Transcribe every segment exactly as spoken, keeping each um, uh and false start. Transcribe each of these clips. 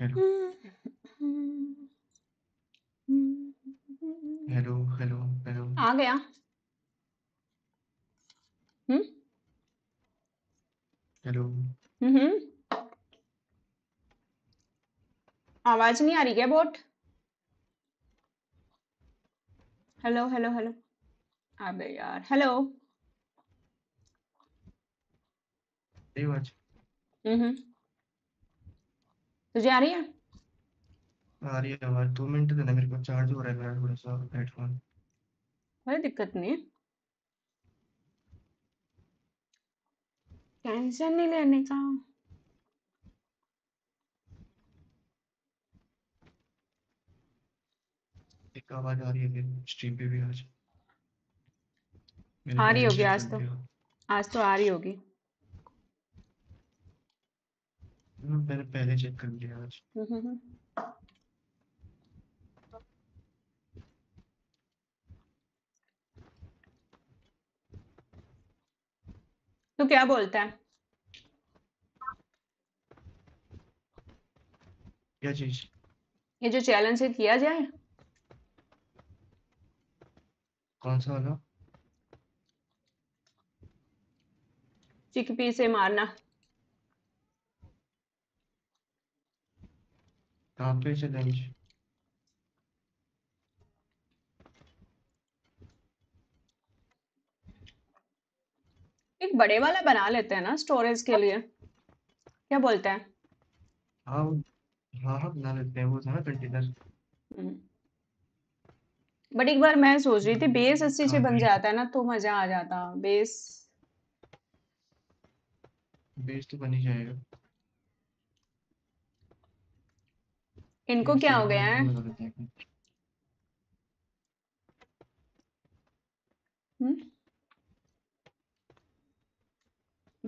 Hello hello hello hello आ गया। Hmm hello हम्म आवाज नहीं आ रही क्या बोट? हेलो हेलो हेलो अबे यार हेलो नहीं आवाज। हम्म तुझे आ रही है? आ रही है आवाज। दो मिनट देना मेरे को, चार्ज हो रहा है मेरा थोड़ा सा हेडफोन। कोई दिक्कत नहीं है, टेंशन नहीं लेने का। एक आवाज आ रही है फिर स्ट्रीम पे भी आज आ रही होगी। आज तो आज तो आ रही होगी, मैंने पहले चेक कर लिया आज। तो क्या बोलता है? क्या चीज? ये जो चैलेंज है किया जाए? कौन सा वाला? चिकपी से मारना। कहाँ पे चैलेंज? एक बड़े वाला बना लेते हैं ना स्टोरेज के लिए, क्या बोलते हैं? हाँ हाँ बना लेते हैं वो ना कंटेनर। बट एक बार मैं सोच रही थी बेस अच्छे से बन जाता है ना तो मजा आ जाता। बेस बेस तो बन ही जाएगा। इनको क्या हो गया है? हम्म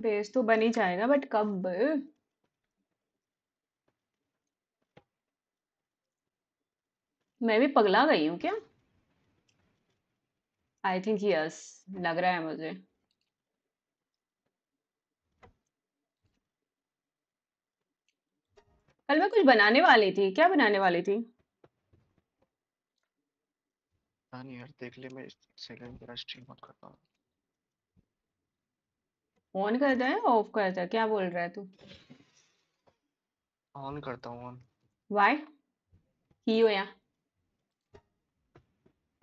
बेस तो बन ही जाएगा बट कब? मैं भी पगला गई हूँ क्या? आई थिंक यस, लग रहा है मुझे। कल मैं कुछ बनाने वाली थी, क्या बनाने वाली थी? नहीं यार देख ले, मैं स्ट्रीम बहुत करता हूँ। ऑन करता है ऑफ करता है? क्या बोल रहा है तू? ऑन करता हूँ। ऑन व्हाई की हो या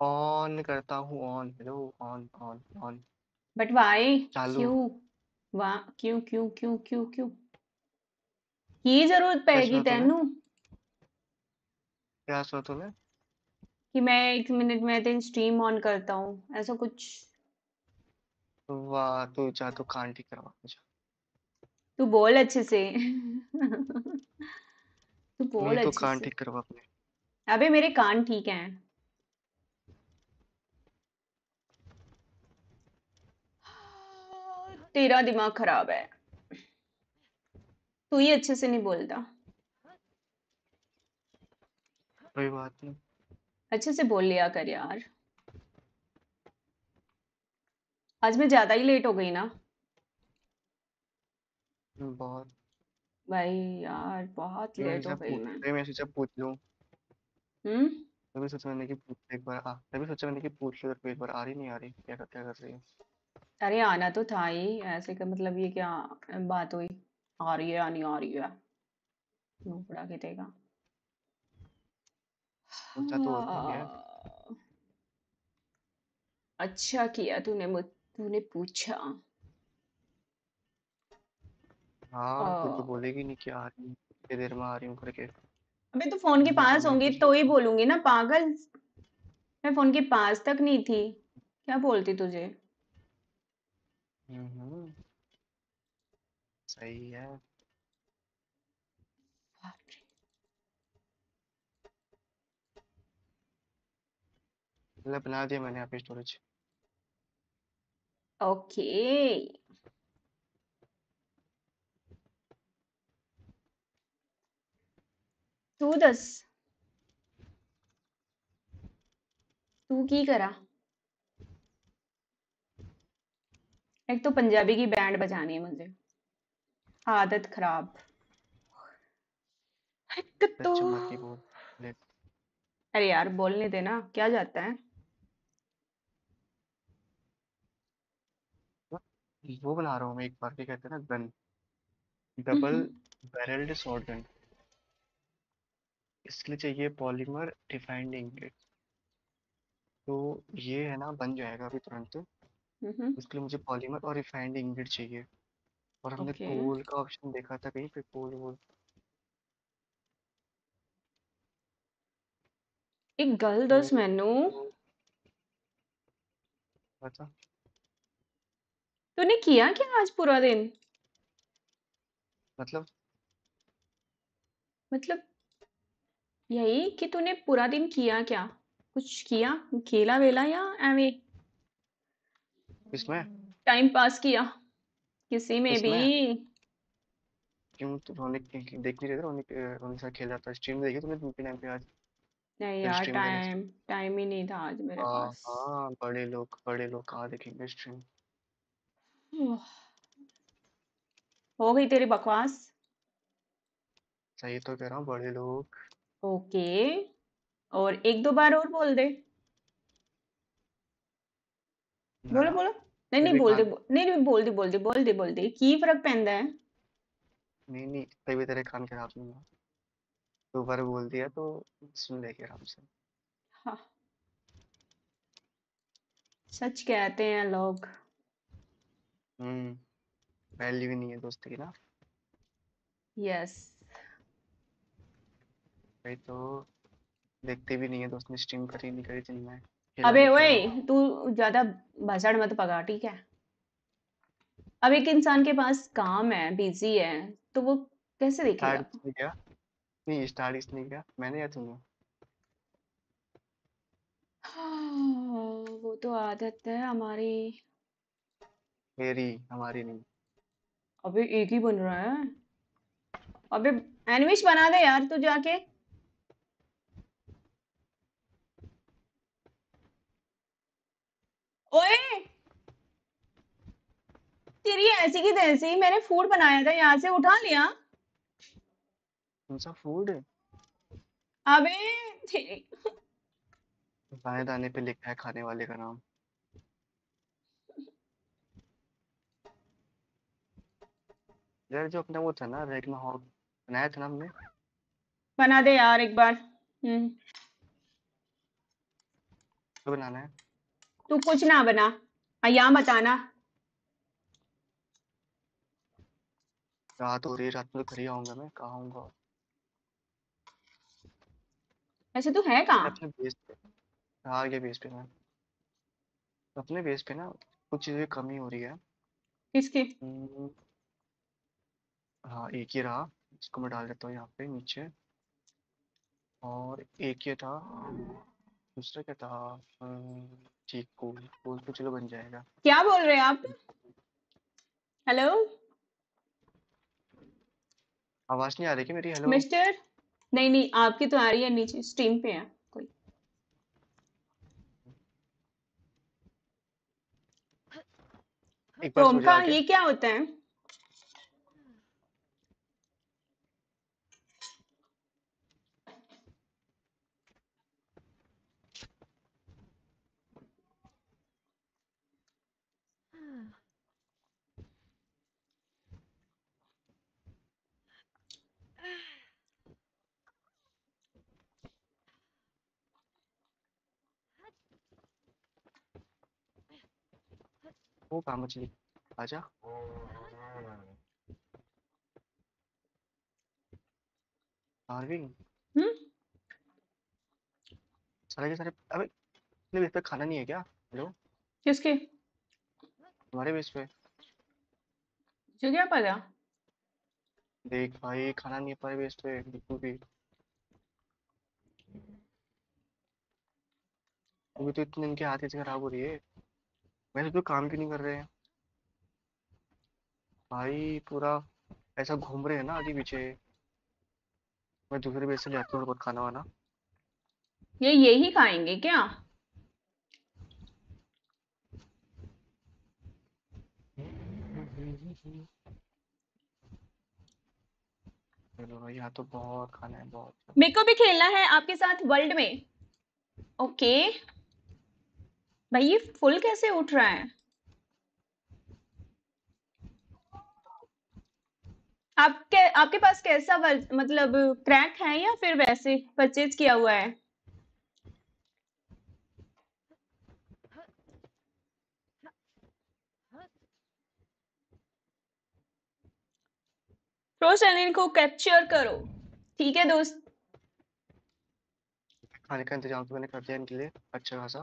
ऑन करता हूँ? On hello on on on but why? क्यों वाह क्यों क्यों क्यों क्यों क्यों की जरूरत पड़ेगी तेनू? क्या सोचा तूने कि मैं एक मिनट में तेन स्ट्रीम ऑन करता हूँ ऐसा कुछ? वाह तू जा तो कांटी करवा जा। तू बोल अच्छे से तू बोल अच्छे तो से। कांटी करवा अपने। अबे मेरे कान ठीक हैं। तेरा दिमाग खराब है, तू ही अच्छे से नहीं बोलता। कोई बात नहीं, अच्छे से बोल लिया कर यार। आज मैं ज्यादा ही लेट हो गई ना बहुत भाई यार, बहुत लेट हो गई मैं। मैं सोचा पूछ लूं। हम्म तभी सोचा मैंने कि पूछ एक बार आ तभी सोचा मैंने कि पूछ लूं एक बार। आ रही नहीं आ रही? क्या करते कर रही है? अरे आना तो था ही, ऐसे का मतलब ये क्या बात हुई? आ रही है या नहीं आ रही है? नोपड़ा कितेगा सोचा तो है। अच्छा किया तूने मुझ तूने पूछा। हाँ तू तो बोलेगी नहीं कि आ रही हूँ, कितनी देर में आ रही हूँ करके। अबे तू फोन के पास होंगी तो ही बोलूंगी ना पागल, मैं फोन के पास तक नहीं थी, क्या बोलती तुझे? हम्म सही है। मतलब बना दिया मैंने आप स्टोरेज। Okay okay. तू दस तू की करा? एक तो पंजाबी की बैंड बजानी है मुझे, आदत खराब। कत्तो। अरे यार बोलने देना, क्या जाता है। वो बना रहा हूँ मैं एक बार के, कहते हैं ना गन, डबल बैरल्ड शॉटगन। इसके लिए चाहिए पॉलीमर डिफाइंड इंगेट, तो ये है ना बन जाएगा अभी तुरंत। उसके लिए मुझे पॉलीमर और रिफाइंड इंगेट चाहिए, और हमने कोल का ऑप्शन देखा था कहीं पे, कोल वोल। एक गल दस मैनू बता, तूने किया क्या आज पूरा दिन? मतलब मतलब यही कि तूने पूरा दिन किया क्या, कुछ किया, खेला वेला या एवे इसमें टाइम पास किया किसी में भी? क्यों तो रोनिक देख नहीं रहे थे? रोनिक रोनिक साथ खेल रहा था। स्ट्रीम देखी तुमने दूसरे टाइम पे आज? नहीं यार, टाइम टाइम ही नहीं था आज मेरे पास। हाँ बड़े लोग बड़े लोग कहाँ देखेंगे स्ट्रीम। हो गई तेरी बकवास। सही तो कह रहा हूँ, बड़े लोग। ओके, और एक दो बार और बोल दे। बोलो बोलो। नहीं नहीं बोल दे, नहीं नहीं बोल दे बोल दे बोल दे बोल दे। की फर्क पैंदा है? नहीं नहीं तभी तेरे कान खराब नहीं हुआ। दो बार बोल दिया तो सुन लेगी आराम से। हाँ सच कहते हैं लोग। हम्म वैल्यू नहीं है दोस्ती की ना। यस भाई, तो देखते भी नहीं है दोस्त ने। स्ट्रीम करी नहीं करी दिन में। अबे ओए तू ज्यादा भाषण मत पका, ठीक है? अब एक इंसान के पास काम है, बिजी है, तो वो कैसे देखेगा? नहीं स्टार्ट इसने किया, मैंने या तूने? हाँ, वो तो आदत है हमारी। मेरी हमारी नहीं। अबे एक ही बन रहा है। अबे एनिमेश बना दे यार तू जाके। ओए तेरी ऐसी की तैसी, मैंने फूड बनाया था यहाँ से उठा लिया। कौन सा फूड? अबे दाने दाने पे लिखा है खाने वाले का नाम। यार जो अपना वो था ना रेगमा हॉग, बनाया था ना हमने। बना दे यार एक बार। हम्म तो बनाना है तू, कुछ ना बना यहाँ बताना। रात हो रही, रात में घर ही आऊंगा मैं। कहाँ आऊंगा? ऐसे तू है कहाँ? अपने बेस पे। हाँ ये बेस पे मैं, अपने बेस पे ना कुछ चीजों की कमी हो रही है। किसकी? हाँ एक ही रहा, इसको मैं डाल देता हूँ यहाँ पे नीचे। और एक ये था, दूसरा क्या था? ठीक कोल, कोल तो चलो बन जाएगा। क्या बोल रहे हैं आप? हेलो आवाज नहीं आ रही क्या मेरी? Hello mister. नहीं नहीं आपकी तो आ रही है, नीचे स्ट्रीम पे है कोई। एक बार का ये क्या होता है? वो काम मछली आजा। आर्विंग सारे के सारे। अबे अपने बेस पे खाना नहीं है क्या? हेलो किसके? हमारे बेस पे। जो क्या पता? देख भाई खाना नहीं है पर बेस पे बिल्कुल भी। अभी तो इतने इनके हाथ इतने खराब हो रही है, वैसे तो काम भी नहीं कर रहे हैं भाई। पूरा ऐसा घूम रहे हैं ना आगे पीछे। मैं दूसरे बेस से जाता हूँ खाना वाना। ये यही खाएंगे क्या? चलो यहाँ तो बहुत खाना है, बहुत। मेरे को भी खेलना है आपके साथ वर्ल्ड में। ओके भाई ये फुल कैसे उठ रहा है? आपके आपके पास कैसा वर्ज, मतलब क्रैक है या फिर वैसे परचेज किया हुआ है? प्रोसेलिन को कैप्चर करो। ठीक है दोस्त, खाने का इंतजाम तो मैंने कर दिया इनके लिए अच्छा खासा।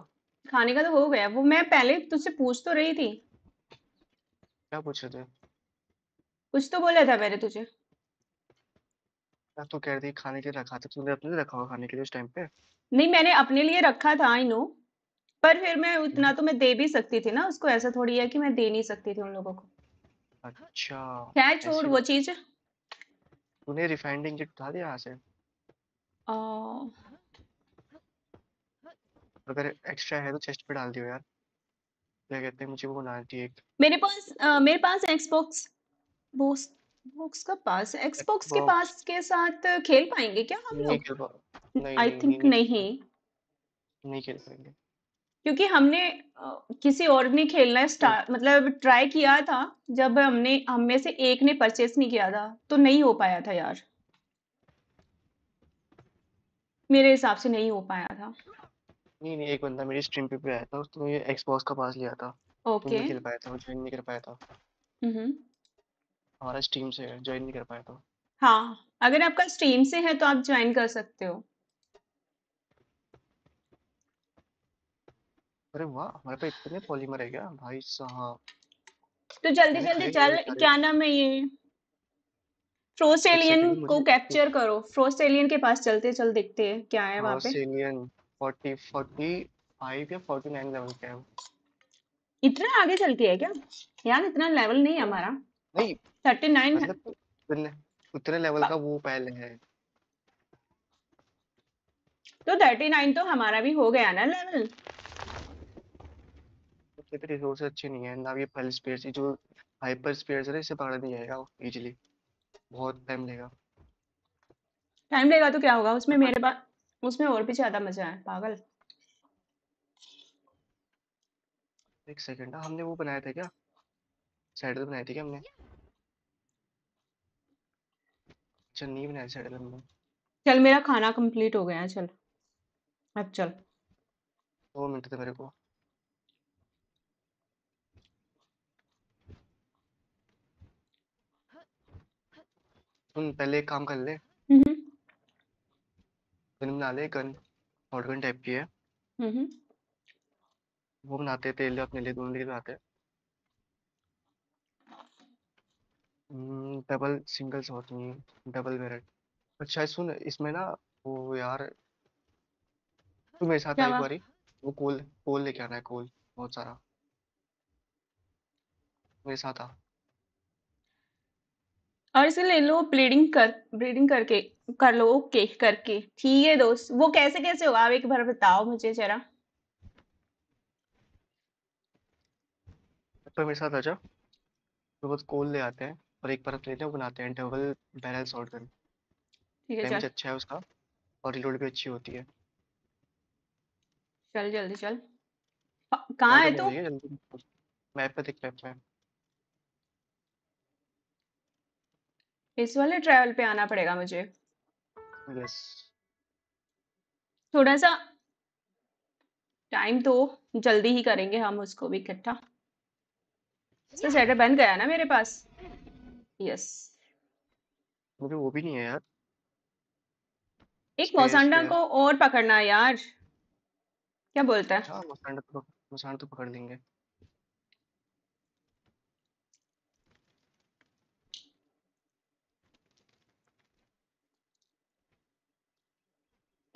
खाने का तो हो गया, वो मैं पहले तुझसे पूछ तो रही थी। क्या पूछ रहे थे? कुछ तो बोला था मैंने तुझे। तो कह रही थी खाने के लिए रखा था, तूने अपने लिए रखा हुआ खाने के लिए उस टाइम पे? नहीं मैंने अपने लिए रखा था, आई नो, पर फिर मैं उतना तो मैं दे भी सकती थी ना उसको, ऐसा थोड़ी है कि मैं दे नहीं सकती थी उन लोगों को। अच्छा क्या छोड़ वो चीज। तूने रिफाइंडिंग किट उठा दिया यहाँ से? अगर एक्स्ट्रा है तो चेस्ट पे डाल दियो यार, क्या कहते हैं मुझे वो बनाती है एक। मेरे पास आ, मेरे पास एक्सबॉक्स बॉक्स बॉक्स का पास एक्सबॉक्स के पास के साथ खेल पाएंगे क्या हम लोग? आई थिंक नहीं नहीं खेल पाएंगे क्योंकि हमने किसी और ने खेलना स्टार्ट मतलब ट्राई किया था जब हमने हम में से एक ने परचेस नहीं किया था तो नहीं हो पाया था यार, मेरे हिसाब से नहीं हो पाया था। नहीं नहीं एक बंदा मेरी स्ट्रीम पे भी आया था, उसने ये एक्सबॉक्स का पास लिया था। Okay okay. तो खेल पाया था, वो ज्वाइन नहीं कर पाया था। हम्म हमारा स्ट्रीम से है, ज्वाइन नहीं कर पाया था। हाँ अगर आपका स्ट्रीम से है तो आप ज्वाइन कर सकते हो। अरे वाह हमारे पे इतने पॉलीमर है क्या भाई साहब। तो जल्दी जल्दी चल, क्या नाम है ये, फ्रोसेलियन को कैप्चर करो। फ्रोसेलियन के पास चलते चल देखते हैं क्या है वहां पे। फ्रोसेलियन चालीस पैंतालीस या उनचास लेवल का है। इतना आगे चल के है क्या यार? इतना लेवल नहीं है हमारा। नहीं उनतालीस मतलब उतने लेवल का वो पहले है। तो उनतालीस तो हमारा भी हो गया ना लेवल। इतने रिसोर्स अच्छे नहीं है ना, ये फल स्पेस जो हाइपर स्पेस है इसे पकड़ा नहीं जाएगा इजीली, बहुत टाइम लेगा। टाइम लेगा तो क्या होगा उसमें? मेरे पास उसमें और भी ज्यादा मजा है पागल। एक सेकंड, हमने वो बनाया था क्या, सैडल बनाई थी क्या हमने? चल नहीं बनाया सैडल हमने। चल मेरा खाना कंप्लीट हो गया है, चल अब चल। दो मिनट थे मेरे को। पहले एक काम कर ले, गन बना ले, गन शॉट गन टाइप की है वो बनाते हैं, तेल अपने लिए दोनों लिए बनाते हैं। डबल सिंगल शॉट नहीं, डबल बैरल। अच्छा सुन इसमें ना वो यार तू मेरे साथ एक बारी वो कोल कोल लेके आना है, कोल बहुत सारा मेरे साथ आ। और इसे ले लो ब्लीडिंग कर ब्लीडिंग करके कर लो। ओके करके ठीक है दोस्त, वो कैसे कैसे होगा आप एक बार बताओ मुझे जरा। तो मेरे साथ आजा, तो बस कोल ले आते हैं और एक बर्फ लेते हैं बनाते हैं डबल बैरल शॉटगन। ठीक है चल, अच्छा है उसका और रिलोड भी अच्छी होती है। चल जल्दी चल, कहाँ है तू? मैप पे देख, मैप में इस वाले ट्रैवल पे आना पड़ेगा मुझे। yes. थोड़ा सा टाइम तो जल्दी ही करेंगे हम उसको भी इकट्ठा। तो सेटअप बन गया ना मेरे पास। यस मुझे वो भी नहीं है यार। एक मौसांडा को और पकड़ना यार, क्या बोलता है? हाँ, मौसांडा तो, मौसांडा तो पकड़ लेंगे।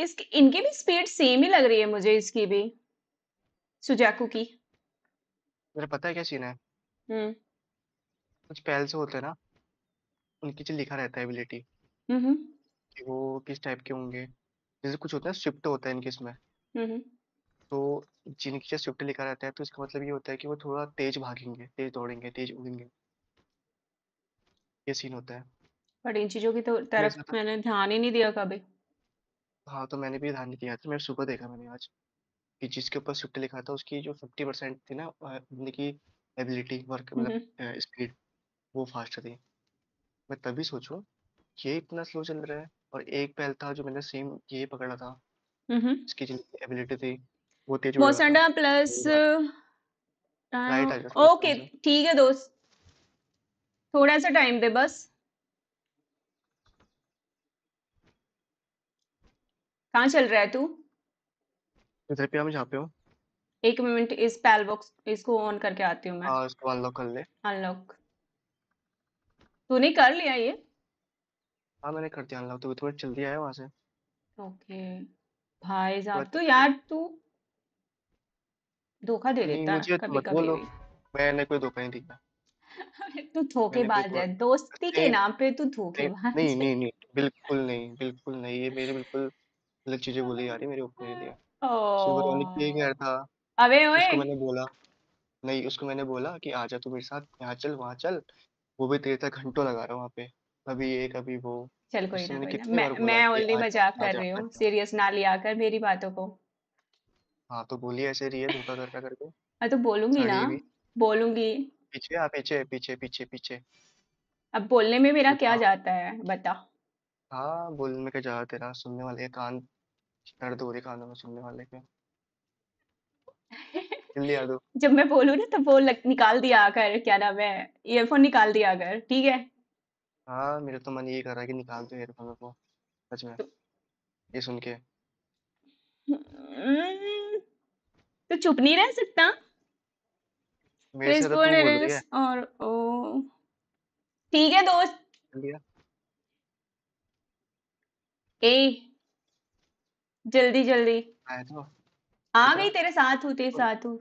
इसके इनके भी स्पीड सेम ही लग रही है मुझे, इसकी भी सुजाकू की। मेरा पता है क्या सीन है? हम्म कुछ पहल से होते हैं ना, उनके जो लिखा रहता है एबिलिटी हम्म कि वो किस टाइप के होंगे। जैसे कुछ होता है स्विफ्ट होता है इनके इसमें, हम्म तो जिनकी स्विफ्ट लिखा रहता है तो इसका मतलब ये होता है कि वो थोड़ा तेज भागेंगे, तेज दौड़ेंगे, तेज उड़ेंगे, ये सीन होता है। बट इन चीजों की तो मेरे तरफ साथ। मैंने ध्यान ही नहीं दिया कभी। हाँ तो मैंने भी ध्यान नहीं दिया था, मैंने सुबह देखा मैंने आज कि जिसके ऊपर स्विफ्ट लिखा था उसकी जो फिफ्टी परसेंट थी ना अ, बंदे की एबिलिटी वर्क मतलब हम्म स्पीड वो फास्ट थी। मैं तभी सोचूं ये इतना स्लो चल रहा है, और एक पहल था जो मैंने सेम ये पकड़ा था हम्म इसकी जितनी एबिलिटी थी वो तेज उड़ रहा था। मोसंडा प्लस राइट आ गया था उसकी ओके, वजह से। ठीक है दोस्त, थोड़ा सा टाइम दे बस, कहाँ चल रहा है तू? इधर पे हम जहाँ पे हो एक मिनट, इस पैल बॉक्स इसको ऑन करके आती हूँ मैं। हाँ इसको अनलॉक कर ले। अनलॉक तूने कर लिया ये? हाँ मैंने कर दिया अनलॉक, तो तुम्हें जल्दी आया वहाँ से ओके भाई साहब, बट तो यार तू धोखा दे नहीं देता है ना मुझे तो कभी मत कभी बोलो, भी। मैंने कोई धोखा नहीं दिया, अरे तू मैंने धोखेबाज बिल्कुल है, दोस्ती के नहीं नाम पे तू नहीं धोखेबाज नहीं है। नहीं नहीं बिल्कुल नहीं बिल्कुल नहीं, ये मेरे बिल्कुल गलत चीजें बोली जा रही है मेरे ऊपर ही दिया। सुबह रोनिक ये कह रहा ओ था, अबे ओए उसको मैंने बोला नहीं, उसको मैंने बोला कि आ जा तू मेरे साथ, यहाँ चल वहाँ चल, वो भी तेरे साथ घंटों लगा रहा है वहाँ पे, कभी ये कभी वो। चल कोई उससे ना मैंने कोई ना, कितनी मैं बार बोला मैं कि ओनली आ जा मजाक आ कर जा रही आ हूँ, जा। सीरियस ना लिया कर मेरी बातों को। हाँ तो बोली ऐसे रही है धोखा कर रहा करके मैं तो बोलूंगी ना, साड़ी भी बोलूंगी। पीछे आ पीछे पीछे पीछे पीछे अब बोलने में मेरा क्या हाँ जाता है बता। हाँ बोलने का जा तेरा सुनने वाले के कान दर्द हो रही कानों में, सुनने वाले के जल्दी आ दो। जब मैं बोलूँ ना तो वो लग, निकाल दिया कर, क्या नाम है, ईयरफोन निकाल दिया कर, ठीक है? हाँ मेरा तो मन यही कर रहा है कि निकाल दो ईयरफोन को सच में, तो, ये सुन के हम्म, तो चुप नहीं रह सकता? मेरे से प्लीज ज्यादा तू बोल बोल रही है। और ओ ठीक है दोस्त। जल्दी आ। ए जल्दी जल्दी आया तो आ बता। गई, तेरे साथ हूँ तेरे और- साथ हूँ।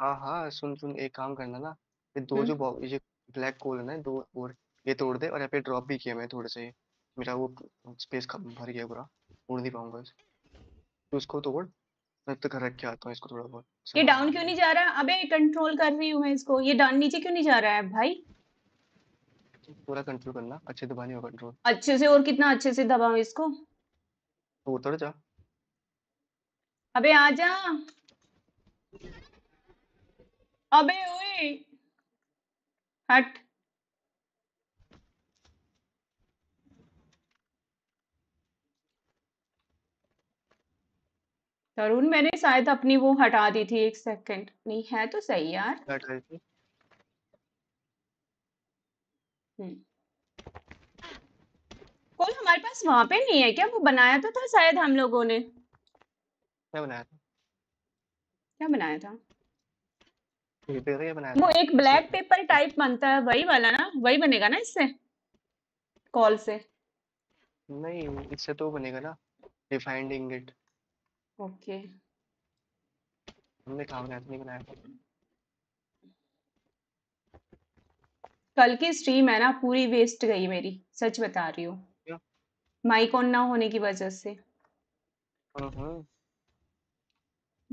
हाँ हाँ सुन सुन, एक काम करना ना, ये दो हम्म जो बॉ- ये ब्लैक कोल है ना दो, और ये तोड़ दे, और यहाँ पे ड्रॉप भी किया मैं थोड़े से, मेरा वो स्पेस भर गया पूरा, उड़ नहीं पाऊंगा इसे। तो उसको तोड़, मैं तो घर रख के आता हूँ इसको थोड़ा बहुत ये संभाल डाउन के। क्यों नहीं जा रहा? अबे कंट्रोल कर रही हूँ मैं इसको, ये डाउन नीचे क्यों नहीं जा रहा है भाई? पूरा कंट्रोल करना अच्छे से, दबानी हो कंट्रोल अच्छे से, और कितना अच्छे से दबाऊं इसको? तो उतर जा। अबे आ जा, अबे ओए हट। तरुण मैंने शायद अपनी वो हटा दी थी, एक सेकंड नहीं है तो सही यार। क्या हटा रही थी? हम्म कॉल हमारे पास वहां पे नहीं है क्या? वो बनाया तो था शायद हम लोगों ने, क्या बनाया था? क्या बनाया था पेपर क्या बनाया वो? था एक इसमें? ब्लैक पेपर टाइप बनता है, वही वाला ना? वही बनेगा ना इससे, कॉल से? नहीं इससे तो बनेगा ना रिफाइंड इंगेट, ओके हमने कहाँ बनाया था? नहीं बनाया था। कल की स्ट्रीम है ना पूरी वेस्ट गई मेरी, सच बता रही हूँ, क्या? माइक ऑन ना होने की वजह से। हाँ हाँ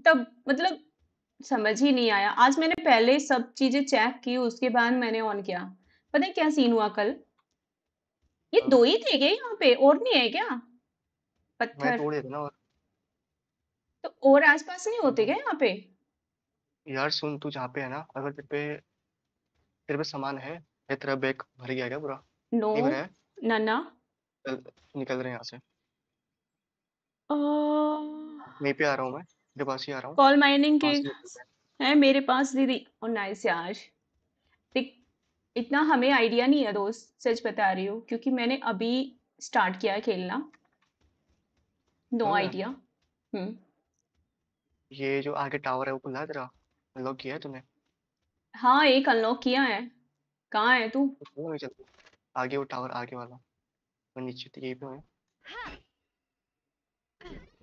तब मतलब समझ ही नहीं आया। आज मैंने पहले सब चीजें चेक की, उसके बाद मैंने ऑन किया। पता है क्या सीन हुआ कल? ये हाँ। दो ही थे क्या यहाँ पे, और नहीं है क्या मैं पत्थर? तोड़ देता ना। और तो और आसपास नहीं होते क्या यहाँ पे? यार सुन, तू जहाँ पे है ना, अगर तेरे पे तेरे पे सामान है या तेरा बैग भर गया है क्या पूरा? नो नहीं भरा है, ना ना चल निकल रहे हैं यहाँ से। वहीं पे आ रहा हूँ मैं, तेरे पास ही आ रहा हूँ, कॉल माइनिंग के वहाँ से निकल रहे है मेरे पास दीदी। ओ नाइस यार, देख इतना हमें आइडिया नहीं है दोस्त, सच बता रही हूँ, क्योंकि मैंने अभी स्टार्ट किया है खेलना, नो हैं। समझ आइडिया। हम्म रहा? ये जो आगे टावर है वो खुला है तेरा, अनलॉक किया है तूने? हाँ एक अनलॉक किया है। कहाँ है तू? तो चलो, वहीं चलते हैं। आगे वो टावर आगे वाला वो नीचे तो यहीं पे है,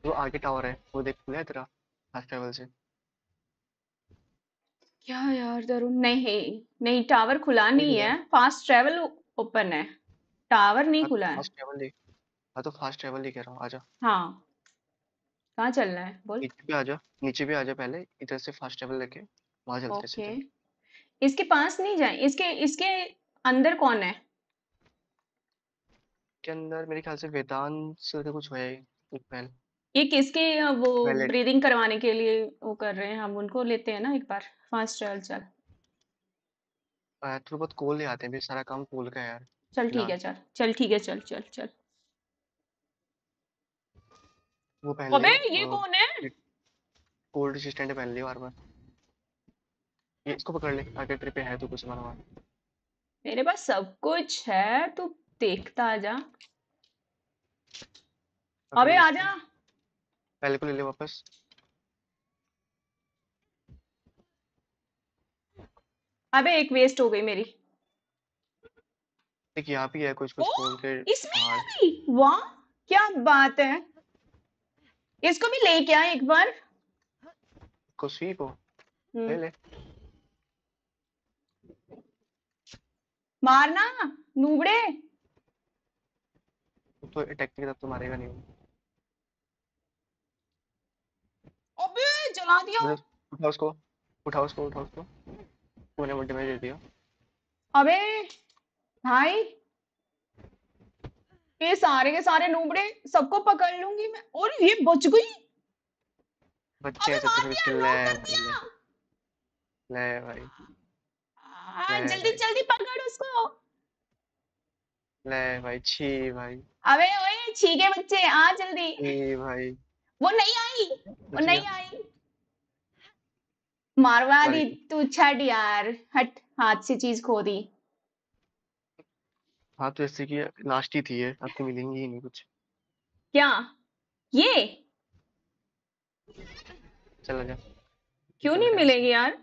वो आगे टावर है वो देख, खुला है तेरा फर्स्ट लेवल से। क्या यार दारू? नहीं नहीं टावर खुला नहीं नहीं खुला है, है, फास्ट ट्रेवल ओपन है, टावर नहीं हाँ तो खुला है। फास्ट ट्रेवल ही, हाँ तो फास्ट ट्रेवल ही कह रहा हूँ। आजा हाँ कहाँ चलना है बोल? नीचे भी आजा, नीचे भी आजा, पहले इधर से फास्ट ट्रेवल लेके वहाँ चलते हैं ओके सीधे। इसके पास नहीं जाए, इसके इसके अंदर कौन है? इसके अंदर मेरे ख्याल से वेदांत से तो कुछ है एक पहल। ये किसके अ, वो पहले ब्रीदिंग करवाने के लिए वो कर रहे हैं, हम उनको लेते हैं ना एक बार फास्ट ट्रायल। चल थोड़ा बहुत कोल ले आते हैं, भी सारा काम कोल का है यार चल ठीक है, फिलहाल। चल चल ठीक है, चल चल चल। वो पहन अबे ये कौन है? ले कोल्ड असिस्टेंट पहन ले बार बार। ये इसको पकड़ ले, आगे ट्रिप पे है तो कुछ हमारा वहाँ। मेरे पास सब कुछ है, तू देखता आजा। पकड़ अबे ले इसको। आजा, पहले को ले ले वापस। अबे एक वेस्ट हो गई मेरी। देख यहाँ भी है कुछ कुछ ओ खोल के इसमें बाहर। भी? वाह क्या बात है, इसको भी लेके आ एक बार। कुशी को ले हम्म ले। मारना नूबड़े। वो तो अटैक की तरफ तो मारेगा नहीं, अबे जला दिया। मतलब उठा उसको, उठा उसको, उठा उसको। तूने मुझे डैमेज दे दिया। अबे भाई ये सारे के सारे नूबड़े, सबको पकड़ लूंगी मैं। और ये बच गई। बच्चे अबे ऐसे मार तो दिया, मुश्किल नॉक है। कर दिया। ले ले भाई, आ, ले जल्दी भाई, जल्दी पकड़ उसको। ले भाई, छी भाई, अबे ओए छीके बच्चे आ जल्दी। छी भाई, वो नहीं आई, वो बच गया। नहीं आई। मारवा दी सॉरी, तू, छट यार, हट, हाथ से चीज खो दी। हाँ तो जैसे कि लास्ट ही थी ये, अब तो मिलेंगी ही नहीं कुछ। क्या ये चला जा, क्यों चला नहीं जा। मिलेगी यार?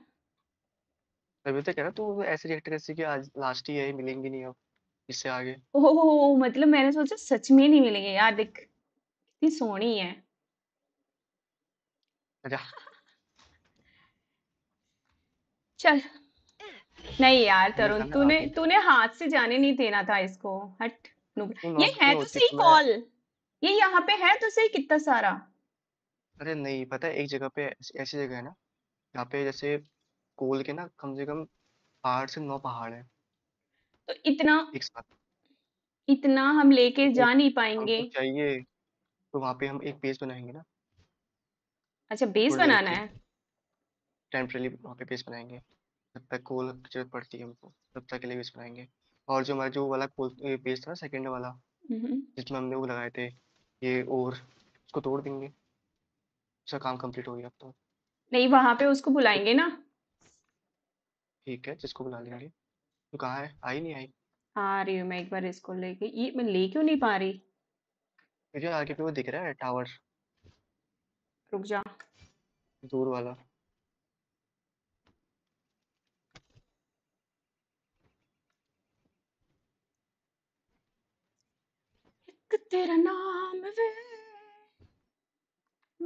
तभी तो कह रहा तू ऐसे रिएक्ट करती कि आज लास्ट ही है, मिलेंगी नहीं अब इससे आगे। ओह मतलब मैंने सोचा सच में नहीं मिलेगी यार। देख कितनी सोहनी है। जा चल नहीं यार तरुण, निकालना तूने बाकी। तूने हाथ से जाने नहीं देना था इसको। हट नुबड़ा, तू ये नॉक है पे तो होती सही तो मैं, कॉल, ये यहाँ पे है तो सही कितना सारा। अरे नहीं पता है, एक जगह पे ऐसी ऐसी जगह है ना यहाँ पे जैसे कोल के ना कम से कम आठ से नौ पहाड़ है तो इतना एक साथ। इतना हम लेके तो जा नहीं हमको पाएंगे। चाहिए तो वहाँ पे हम एक बेस बनाएंगे ना, अच्छा बेस कोल्ड बनाना लेके है। टेम्परेली वहाँ पे बेस बनाएंगे जब तक कोल की जरूरत पड़ती है हमको, तब तक के लिए बेस बनाएंगे। और जो हमारा जो वाला कोल बेस था ना सेकंड वाला, हम्म, जिसमें हमने वो लगाए थे ये, और उसको तोड़ देंगे, उसका काम कंप्लीट हो गया अब तो। नहीं वहां पे उसको तो बुलाएंगे ना। ठीक है, जिसको बुला लेंगे। तो कहाँ है? आई नहीं आई? आ रही हूँ मैं एक बार इसको लेके। ये मैं ले क्यों नहीं पा रही? मुझे आगे पे वो दिख रहा है टावर रुक जा। दूर वाला। एक तेरा नाम वे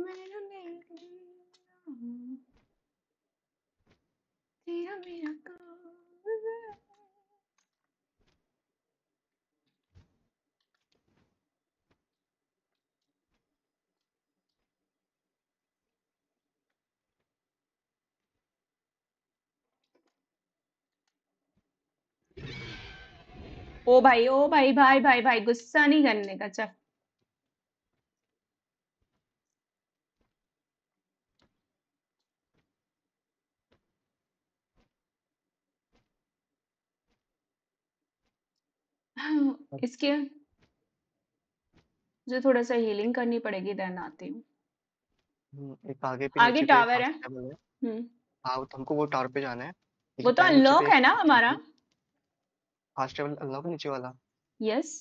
मेरा नाम, तेरा मेरा काम वे। ओ भाई ओ भाई भाई भाई भाई, गुस्सा नहीं करने का। चल हाँ, अब इसके मुझे थोड़ा सा हीलिंग करनी पड़ेगी, देन आती हूँ। हम्म, एक आगे पे आगे नीचे पे टावर है। फास्ट ट्रैवल है। हम्म, हाँ तो हमको वो टावर पे जाना है, वो लेकिन तो पहले नीचे अनलॉक पे है ना हमारा। फास्ट ट्रैवल अनलॉक नीचे वाला। यस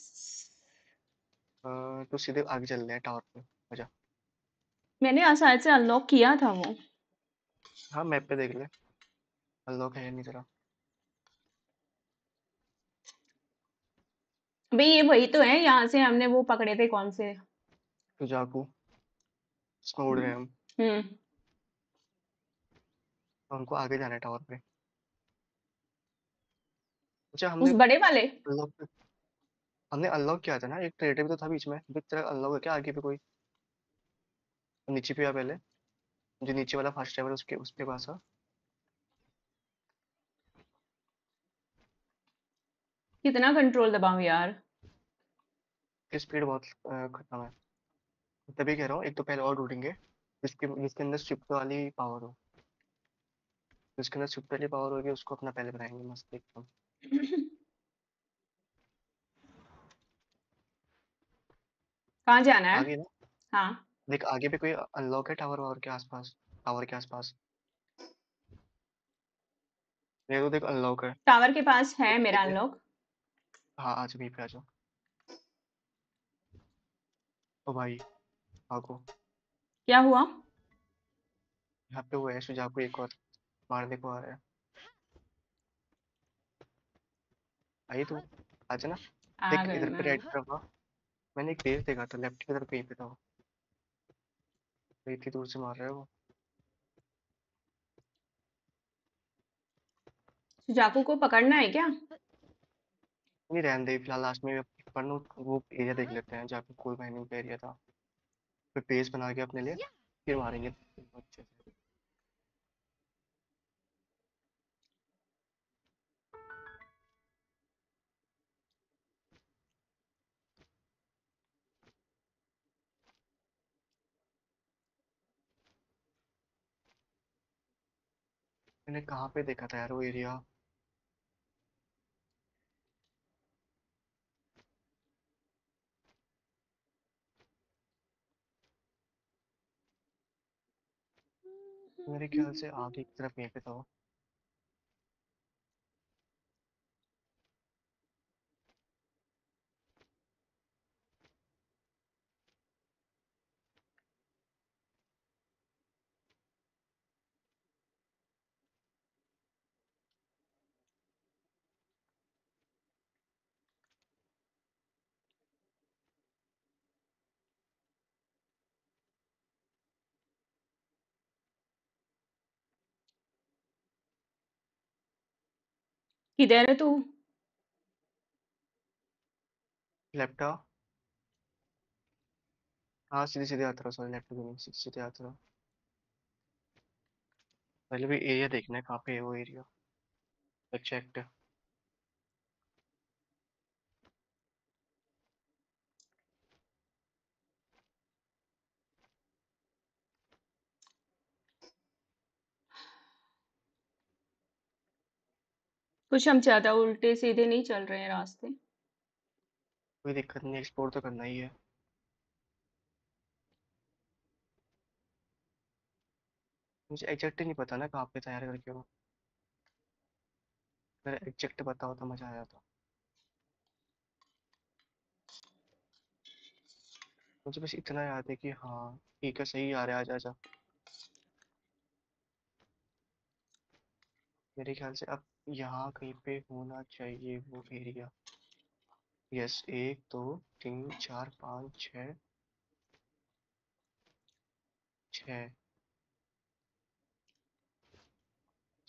अ, तो सीधे आगे चल रहे हैं टावर पे। मजा। मैंने आसानी से अनलॉक किया था वो। हाँ मैप पे देख ले, अनलॉक है या नहीं तेरा। अबे ये वही तो है, यहाँ से हमने वो पकड़े थे। कौन से? तो जाकू उसमें उड़ रहे हम्म हैं हम, हम्म, तो हमको आगे जाना है टावर पे। अच्छा उस हमने बड़े वाले। अनलॉक पे- हमने अनलॉक किया था ना, एक ट्रेडर भी तो था बीच में। देख तेरा अनलॉक है क्या आगे पे कोई? नीचे पे आ पहले, जो नीचे वाला फास्ट ट्रैवल उसके उसके पास आ। कितना कंट्रोल दबाऊं यार। स्पीड बहुत खत्म है, तभी कह रहा हूँ। एक तो पहले और ढूंढेंगे जिसके जिसके अंदर शिफ्ट वाली पावर हो, जिसके अंदर शिफ्ट वाली पावर होगी उसको अपना पहले बनाएंगे मस्त एकदम। कहाँ जाना है? आगे ना? हाँ देख आगे पे कोई अनलॉक है टावर वावर के आसपास, टावर के आसपास ये तो देख अनलॉक है टावर के पास है मेरा अनलॉक। हाँ आज भी पे आ जाओ। ओ भाई भागो, क्या हुआ यहाँ पे? हुआ है सुजाव को एक और मारने को आ रहा है। आई तू आ जाना, देख इधर पे रेड रहा, मैंने एक पेज देखा था लेफ्ट की तरफ कहीं पे था, इतनी दूर से मार रहा है वो। सुजाकू को पकड़ना है क्या? नहीं रहने दे फिलहाल, लास्ट में वो एरिया देख लेते हैं जहाँ पे कोई माइनिंग का एरिया था, फिर पेज बना के अपने लिए फिर मारेंगे अच्छे से। मैंने कहाँ पे देखा था यार वो एरिया? मेरे ख्याल से आगे की तरफ यहीं पे था। किधर है तू? लैपटॉप हाँ सीधे सीधे आता रहा। सॉरी लैपटॉप नहीं, सीधे सीधे आता रहा। पहले भी एरिया देखना है कहाँ पे है वो एरिया। एक्चुअली कुछ हम ज्यादा उल्टे सीधे नहीं चल रहे हैं रास्ते। कोई दिक्कत नहीं, एक्सप्लोर तो करना ही है। मुझे एग्जैक्ट नहीं पता ना कहाँ पे था यार करके, वो अगर एग्जैक्ट पता होता मजा आ जाता। मुझे बस इतना याद है कि हाँ ठीक है सही आ रहा है। आजा आजा मेरे ख्याल से अब यहाँ कहीं पे होना चाहिए वो एरिया। यस एक दो तीन चार पाँच छः छः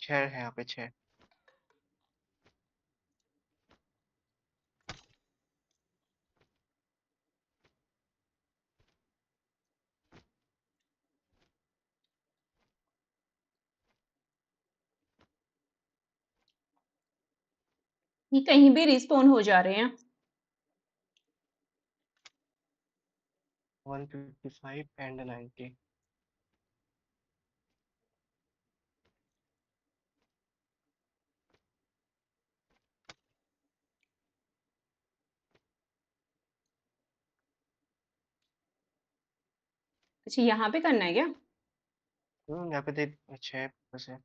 छः है यहाँ पे छः। ये कहीं भी रिस्पॉन हो जा रहे हैं। One fifty five and ninety. अच्छा यहाँ पे करना है क्या? हम्म यहाँ पे देख अच्छा है। वैसे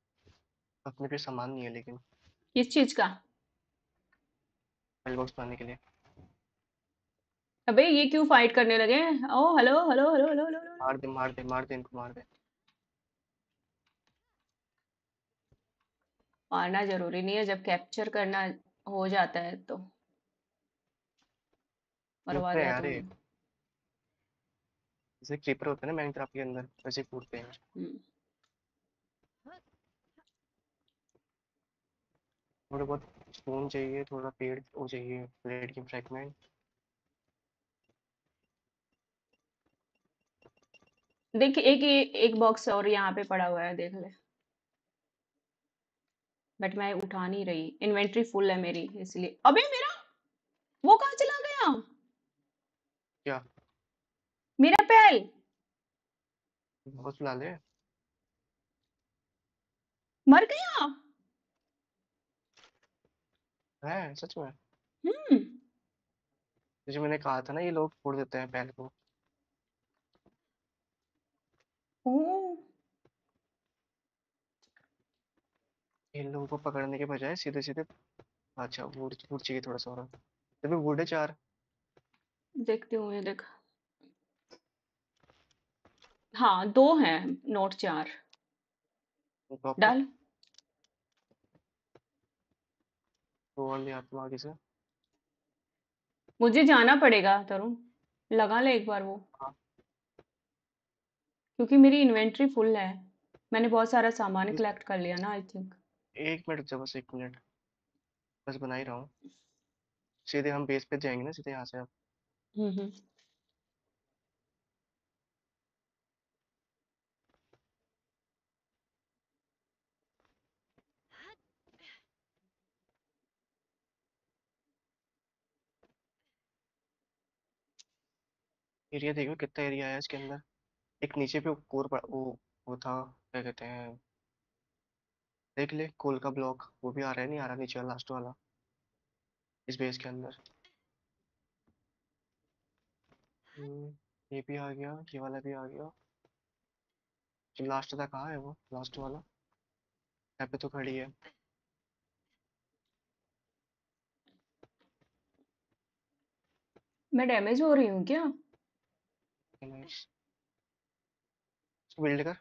अपने पे सामान नहीं है लेकिन किस चीज का? बॉक्स पाने के लिए। अबे ये क्यों फाइट करने लगे? ओ hello hello hello hello hello मार दे मार दे मार दे इनको मार दे। मारना जरूरी नहीं है, जब कैप्चर करना हो जाता है तो मरवा दे यार। जैसे क्रीपर होते हैं ना मैंने आपके अंदर वैसे फूटते हैं। थोड़ा बहुत स्पून चाहिए, थोड़ा पेड़ वो चाहिए, प्लेट के फ्रैगमेंट। देख एक एक बॉक्स और यहाँ पे पड़ा हुआ है देख ले, बट मैं उठा नहीं रही। इन्वेंट्री फुल है मेरी इसलिए। अबे मेरा वो कहाँ चला गया? क्या मेरा पहल बहुत ला ले मर गया है सच में। हम्म जैसे मैंने कहा था ना ये लोग फोड़ देते हैं पहल को। ओ इन लोगों को पकड़ने के बजाय सीधे सीधे अच्छा वुड वुड चाहिए थोड़ा सा और तभी वुड है चार देखते हुए देख हाँ दो हैं नोट चार डाल तो से मुझे जाना पड़ेगा तरुण लगा ले एक बार वो हाँ। क्योंकि मेरी इन्वेंट्री फुल है मैंने बहुत सारा सामान कलेक्ट कर लिया ना आई थिंक। एक मिनट जब बस एक मिनट बस बना ही रहा हूँ सीधे हम बेस पे जाएंगे ना सीधे यहाँ से आप हम्म हम्म एरिया देखो कितना एरिया है इसके अंदर। एक नीचे पे कोर वो वो था क्या कहते हैं देख ले कोल का ब्लॉक वो भी आ रहा है नहीं आ रहा नीचे लास्ट वाला इस बेस के अंदर ये भी आ गया ये वाला भी आ गया जो लास्ट था कहाँ है वो लास्ट वाला यहाँ पे तो खड़ी है मैं डैमेज हो रही हूँ क्या बिल्ड कर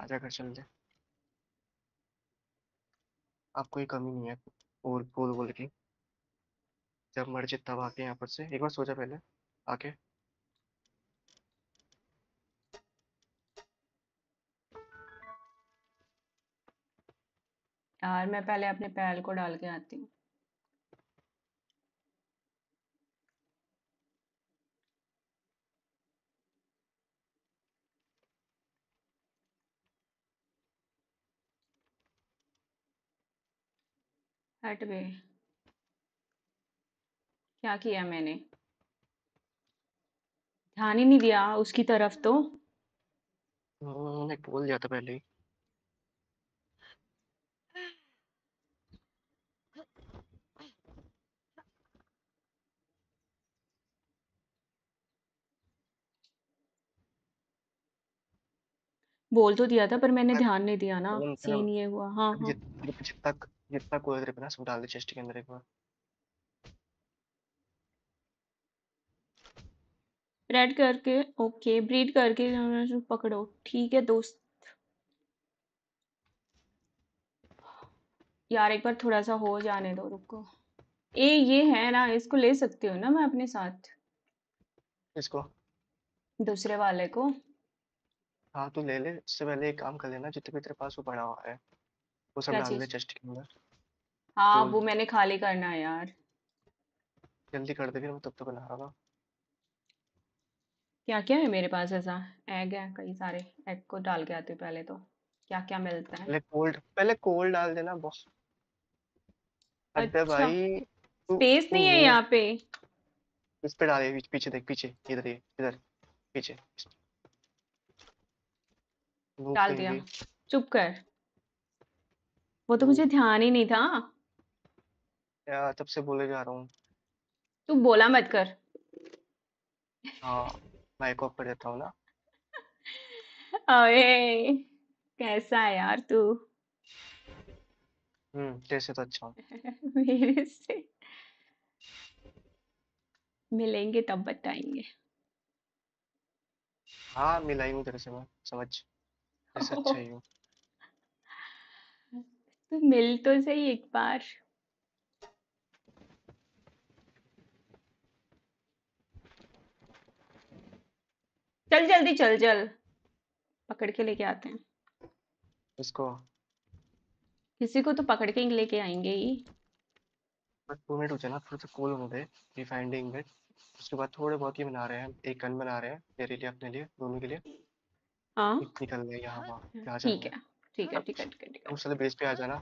आजा घर चलते आपको ये कमी नहीं है बोल बोल बोल के जब मर्जी तब आके यहाँ पर से एक बार सोचा पहले आके यार मैं पहले अपने पैल को डाल के आती हूँ हट बे क्या किया मैंने ध्यान ही नहीं दिया उसकी तरफ तो मैं भूल जाता पहले ही बोल तो दिया था पर मैंने ध्यान नहीं दिया ना सीन ये हुआ। हाँ हाँ जितना जितना कोई ग्रिप ना सब डाल दे चेस्ट के अंदर एक बार ब्रीड करके ओके ब्रीड करके पकड़ो ठीक है दोस्त यार एक बार थोड़ा सा हो जाने दो रुको ए ये है ना इसको ले सकती हूँ ना मैं अपने साथ इसको दूसरे वाले को हाँ तो ले ले इससे पहले एक काम कर लेना जितने भी तेरे पास वो पड़ा हुआ है वो सब डाल ले चेस्ट के अंदर। हाँ वो मैंने खाली करना है यार जल्दी कर दे फिर मैं तब तक बना रहा हूँ क्या क्या है मेरे पास ऐसा एग है कई सारे एग को डाल के आते हैं पहले तो क्या क्या मिलता है पहले कोल्ड पहले कोल्ड डाल देना बॉस। अच्छा भाई स्पेस नहीं है यहाँ पे इस पे डाले पीछे देख पीछे इधर इधर पीछे डाल दिया चुप कर वो तो मुझे ध्यान ही नहीं था यार तब से बोले जा रहा हूँ तू बोला मत कर हाँ मैं को कर देता हूँ ना अरे कैसा है यार तू हम्म तेरे से तो अच्छा मेरे से मिलेंगे तब बताएंगे हाँ मिला ही हूँ तेरे से मैं समझ अच्छा तो मिल तो सही एक बार चल जल्दी चल चल पकड़ के लेके आते हैं इसको किसी को तो पकड़ के लेके आएंगे ही बस दो मिनट हो जाए ना थोड़ा सा कूल होने दे रिफाइंडिंग में उसके बाद थोड़े बहुत ही बना रहे हैं एक गन बना रहे हैं तेरे लिए अपने लिए दोनों के लिए निकल गए यहाँ ठीक है ठीक है ठीक है ठीक है बेस पे आ जाना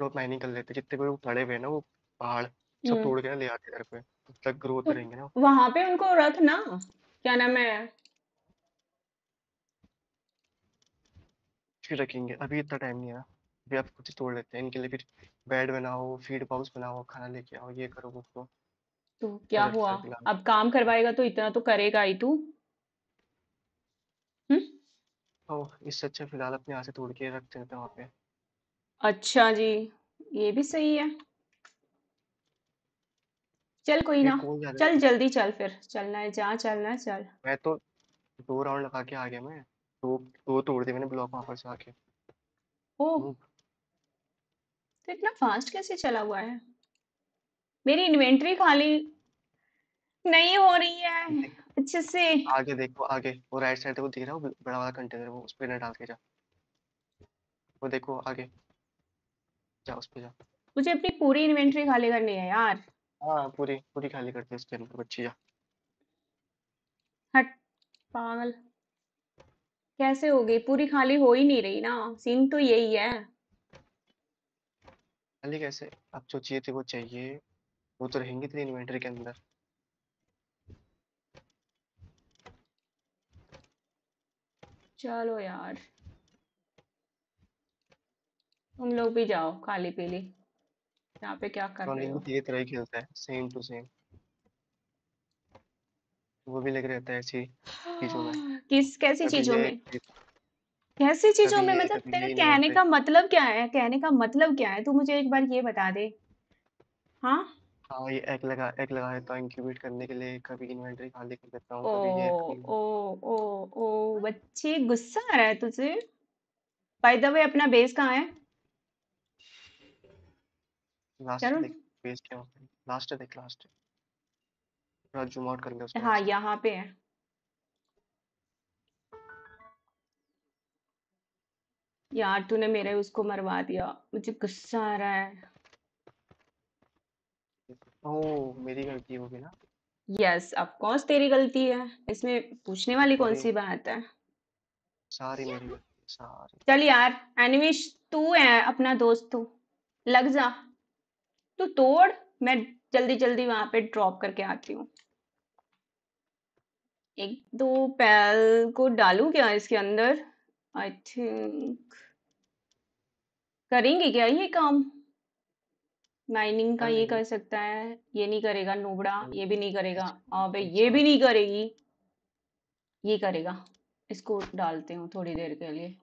लोग माइनिंग कर लेते हैं, जितने भी पड़े हुए हैं ना वो पहाड़ सब तोड़ के ना ले आते घर पे, तब तक ग्रोथ रहेंगे ना। वहां पे उनको रथ ना क्या नाम है फिर रखेंगे, अभी इतना टाइम नहीं है, अभी आप कुछ तोड़ लेते हैं। इनके लिए फिर बेड बनाओ, फीड बाउस बनाओ, खाना लेके आओ, ये करो वो करो। तो क्या हुआ अब काम करवाएगा तो इतना तो करेगा ही तू। ओ, इससे अच्छा फिलहाल अपने हाथ से तोड़ के रख देते हैं वहाँ पे। अच्छा जी, ये भी सही है। चल कोई ना, चल जल्दी चल, फिर चलना है जहाँ चलना है चल। मैं तो दो राउंड लगा के आ गया, मैं दो दो तोड़ दिए मैंने ब्लॉक वहाँ पर से आके। ओह, तो इतना फास्ट कैसे चला हुआ है? मेरी इन्वेंटरी खाली नहीं हो रही है अच्छे से। आगे देखो, आगे वो राइट साइड देखो, दिख रहा है वो बड़ा वाला कंटेनर, वो उस पे ना डाल के जा। वो देखो आगे जा, उस पे जा। मुझे अपनी पूरी इन्वेंटरी खाली करनी है यार। हाँ पूरी पूरी खाली करते हैं उसके अंदर, बच्ची जा। हट पागल, कैसे हो गई पूरी? खाली हो ही नहीं रही ना, सीन तो यही है। खाली कैसे? अब जो चाहिए थे वो चाहिए, वो तो रहेंगे तेरी इन्वेंटरी के अंदर। चलो यार तुम लोग भी जाओ खाली पीली, यहाँ पे क्या कर रहे हो? ये तरह ही खेलता है सेम टू सेम, वो भी लग रहता है ऐसी चीजों में। किस कैसी चीजों में? कैसी चीजों में मतलब तेरे कहने का मतलब क्या है? कहने का मतलब क्या है तू मुझे एक बार ये बता दे। हाँ हाँ ये एक लगा एक लगा है तो इंक्यूबेट करने के लिए, कभी इन्वेंटरी खाली कर देता हूँ, कभी ये कभी वो। ओ ओ ओ ओ बच्चे, गुस्सा आ रहा है तुझे? बाय द वे अपना बेस कहाँ है? लास्ट चलो देख, बेस क्या होता है? लास्ट है देख, लास्ट है, थोड़ा जूम आउट कर ले उसको। हाँ यहाँ पे है। यार तूने मेरे उसको मरवा दिया, मुझे गुस्सा आ रहा है। ओ, मेरी गलती होगी ना? यस ऑफ कोर्स तेरी गलती है, इसमें पूछने वाली कौन सी बात है? सारी मेरी, सारी। चल यार एनिमिश, तू है अपना दोस्त, तू लग जा, तू तोड़, मैं जल्दी जल्दी वहां पे ड्रॉप करके आती हूँ। एक दो पैल को डालू क्या इसके अंदर? आई थिंक करेंगे क्या ये काम? माइनिंग का ये कर सकता है, ये नहीं करेगा नोबड़ा, ये भी नहीं करेगा, अबे ये भी नहीं करेगी, ये करेगा। इसको डालते हूँ थोड़ी देर के लिए।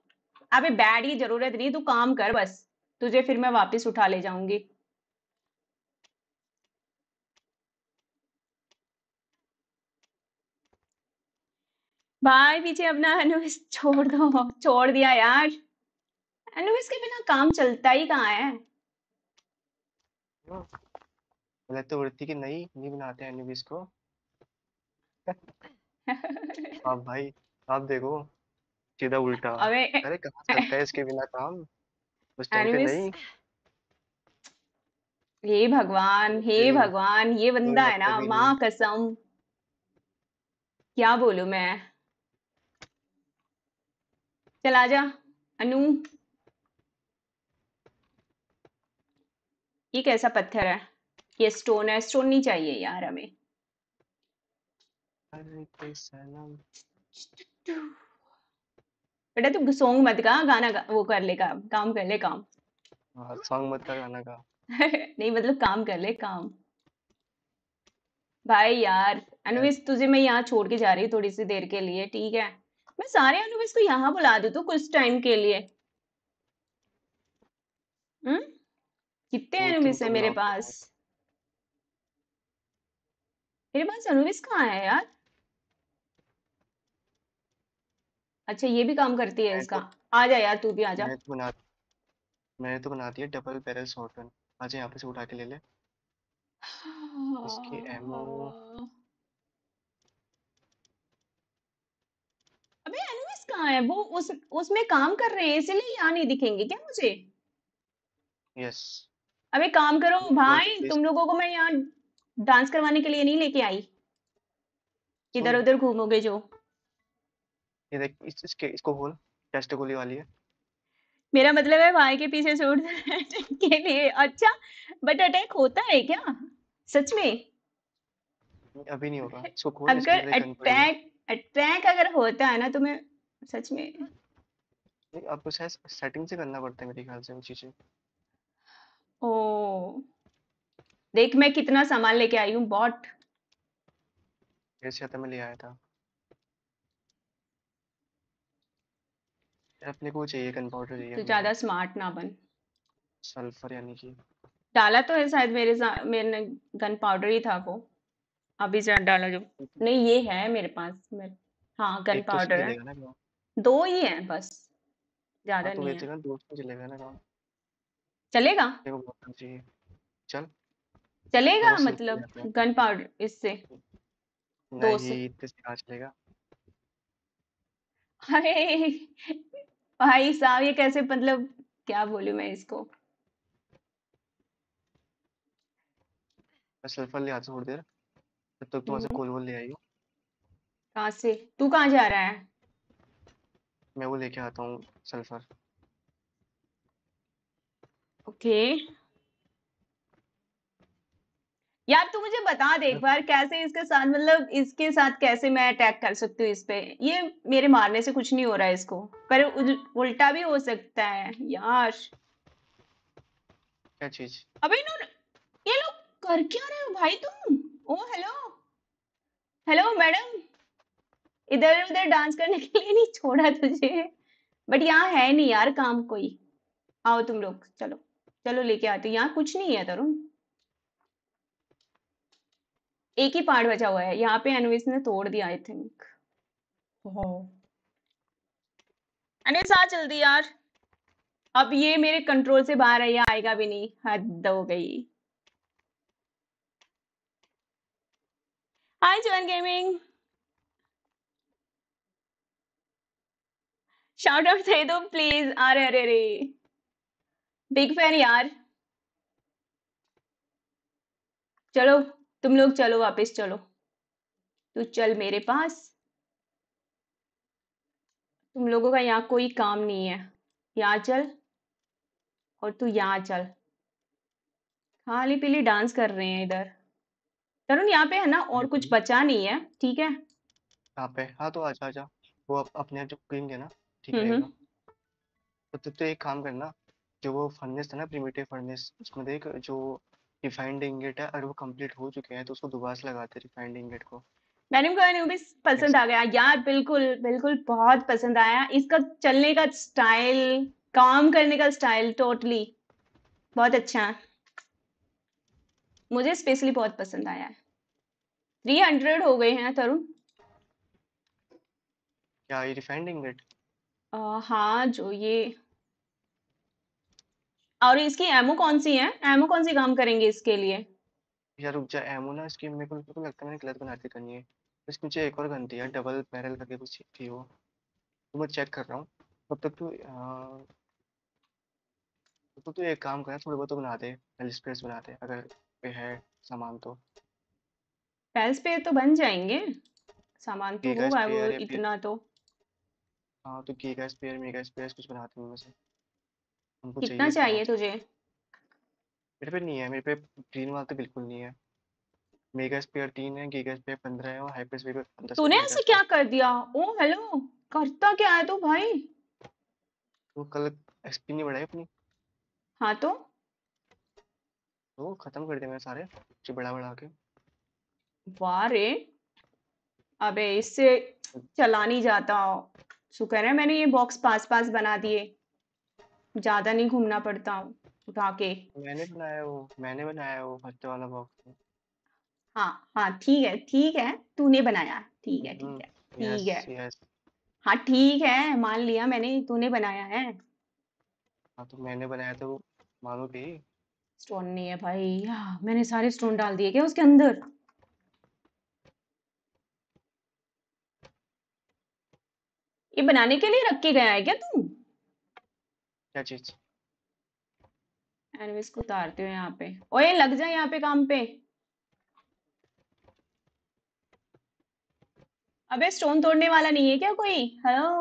अबे बैड की जरूरत नहीं, तू काम कर बस, तुझे फिर मैं वापस उठा ले जाऊंगी। भाई पीछे अपना अनुविस छोड़ दो, छोड़ दिया यार। अनुविस के बिना काम चलता ही कहाँ है? तो उड़ती की नहीं नहीं बनाते हैं एनिमीज को। आप भाई आप देखो सीधा उल्टा, अरे कहाँ चलता है इसके बिना काम? उस टाइम पे नहीं। हे भगवान, हे भगवान, ये बंदा है ना, माँ कसम क्या बोलूं मैं। चला जा अनु। ये कैसा पत्थर है? ये स्टोन है, स्टोन नहीं चाहिए यार हमें। बेटा तू सॉन्ग मत गा, गाना गा, वो कर ले काम, काम कर ले काम। सॉन्ग मत गा, गाना गा। नहीं मतलब काम कर ले काम। भाई यार अनुविस, तुझे मैं यहाँ छोड़ के जा रही हूँ थोड़ी सी देर के लिए, ठीक है? मैं सारे अनुविस को यहाँ बुला दू तू कुछ टाइम के लिए। हम्म कितने अनुविस है मेरे पास? मेरे पास अनुविस कहाँ है यार? अच्छा ये भी काम करती है इसका। तो, आ जा यार तू भी आ जा। मैंने तो बना, मैंने तो बना दिया डबल बैरल शॉटगन। आजा यहाँ पे से उठा के ले ले। इसकी एमओ। अबे अनुविस कहाँ है? वो उस उसमें काम कर रहे हैं इसलिए यहाँ नहीं दिखेंगे क्या मुझे? Yes yes. अबे काम करो भाई, तुम लोगों को मैं यहाँ डांस करवाने के लिए नहीं लेके आई, इधर उधर घूमोगे जो। ये देख इस, इसके इसको खोल, टेस्ट गोली वाली है। मेरा मतलब है वहां के पीछे छोड़ देने के लिए। अच्छा, बट अटैक होता है क्या सच में? अभी नहीं होगा इसको खोल, अगर अटैक अटैक अगर होता है ना तो मैं सच में, आपको शायद सेटिंग से करना पड़ता है मेरे ख्याल से वो चीजें। ओ देख मैं कितना सामान लेके आई हूँ, बॉट मैं ले आया था। अपने को चाहिए कंपाउंडर चाहिए। तू ज्यादा स्मार्ट ना बन। सल्फर यानी कि डाला तो है शायद मेरे मेरे गन पाउडर ही था वो, अभी जरा डाला जो नहीं ये है मेरे पास मेरे। हाँ गन पाउडर है, दो ही है बस, ज्यादा नहीं है। तो दो चलेगा ना, चलेगा चल चलेगा मतलब गन पाउडर इससे दो से इतना चलेगा। अरे भाई साहब ये कैसे, मतलब क्या बोलूं मैं इसको। बस सल्फर ले आ छोड़ दे, तब तक तुम ऐसे खोल खोल ले आई हो। कहां से तू कहां जा रहा है? मैं वो लेके आता हूँ सल्फर। ओके यार तू मुझे बता दे एक बार कैसे इसके साथ, मतलब इसके साथ कैसे मैं अटैक कर सकती हूँ इस पे। ये मेरे मारने से कुछ नहीं हो रहा है इसको, पर उल्टा भी हो सकता है यार। क्या चीज? अबे इन्होंने ये लोग कर क्या रहे हो भाई तुम? ओ हेलो हेलो मैडम, इधर उधर डांस करने के लिए नहीं छोड़ा तुझे, बट यहाँ है नहीं यार काम कोई। आओ तुम लोग, चलो चलो लेके आती हूँ। यहाँ कुछ नहीं है तरुण, एक ही पार्ट बचा हुआ है। यहाँ पे एनविस ने तोड़ दिया आई थिंक। एनविस आ जल्दी यार, अब ये मेरे कंट्रोल से बाहर है, आएगा भी नहीं। हद हो गई। Hi John gaming, shout out दे दो प्लीज। अरे अरे अरे बिग फैन यार। चलो तुम लोग चलो वापस चलो, तू चल मेरे पास। तुम लोगों का यहाँ कोई काम नहीं है, यहाँ चल और तू यहाँ चल। खाली पीली डांस कर रहे हैं इधर। तरुण यहाँ पे है ना और कुछ बचा नहीं है, ठीक है यहाँ पे। हाँ तो आजा आजा, वो अप, अपने आप जो करेंगे ना ठीक रहेगा। तो तू तो एक काम करना, जो वो फर्नेस था ना प्रिमिटिव फर्नेस, उसमें देख जो रिफाइंड इंगेट है और वो कंप्लीट हो चुके हैं तो उसको दोबारा से लगाते हैं रिफाइंड इंगेट को। मैडम को एनवीस पसंद आ गया यार, बिल्कुल बिल्कुल बहुत पसंद आया। इसका चलने का स्टाइल, काम करने का स्टाइल टोटली बहुत अच्छा है, मुझे स्पेशली बहुत पसंद आया है। थ्री हंड्रेड हो गए हैं तरुण। क्या ये रिफाइंड इंगेट? हाँ जो ये, और इसकी एमो कौन सी है? एमो कौन सी काम करेंगे इसके लिए? यार रुक जा, एमो ना इसकी मेरे को तो लगता है मैंने गलत बनाती करनी है। इसके नीचे एक और गन थी यार, डबल बैरल करके कुछ थी वो, तो मैं चेक कर रहा हूँ। तब तक तू तो तू एक काम कर, थोड़े बहुत तो बना दे, पैल स्पेस बना दे अगर पे है सामान तो। पैल स्पेस तो बन जाएंगे, सामान तो होगा वो इतना तो। हाँ तो गीगा स्पेयर मेगा स्पेयर कुछ बनाते हैं वैसे। कितना चाहिए, चाहिए तुझे? मेरे पे नहीं है, मेरे पे ग्रीन वाला तो बिल्कुल नहीं है। मेगा स्पेयर तीन है, गीगा स्पेयर पंद्रह है और हाइपर स्पेयर दस। तूने ऐसे क्या कर दिया? ओ हेलो, करता क्या है तू भाई? वो कल एक्सपी नहीं बढ़ाई अपनी। हाँ तो वो खत्म कर दिया मैंने सारे जो बड़ा बड़ा के। वाह रे, अबे इससे चला नहीं जाता। शुक्र है मैंने ये बॉक्स पास पास बना दिए, ज्यादा नहीं घूमना पड़ता उठा के। मैंने बनाया वो, मैंने बनाया वो फट्टे वाला बॉक्स। हाँ हाँ ठीक है ठीक है, तूने बनाया ठीक है ठीक है ठीक है। यस, हाँ ठीक है मान लिया मैंने, तूने बनाया है। हाँ तो मैंने बनाया था वो, मानो कि स्टोन नहीं है भाई। हाँ मैंने सारे स्टोन डाल दिए क्या उसके अंदर? ये बनाने के लिए रख के गया है क्या तू? क्या चीज? एनवीस को उतारते हो यहाँ पे। ओए लग जा यहाँ पे काम पे। अबे स्टोन तोड़ने वाला नहीं है क्या कोई? हेलो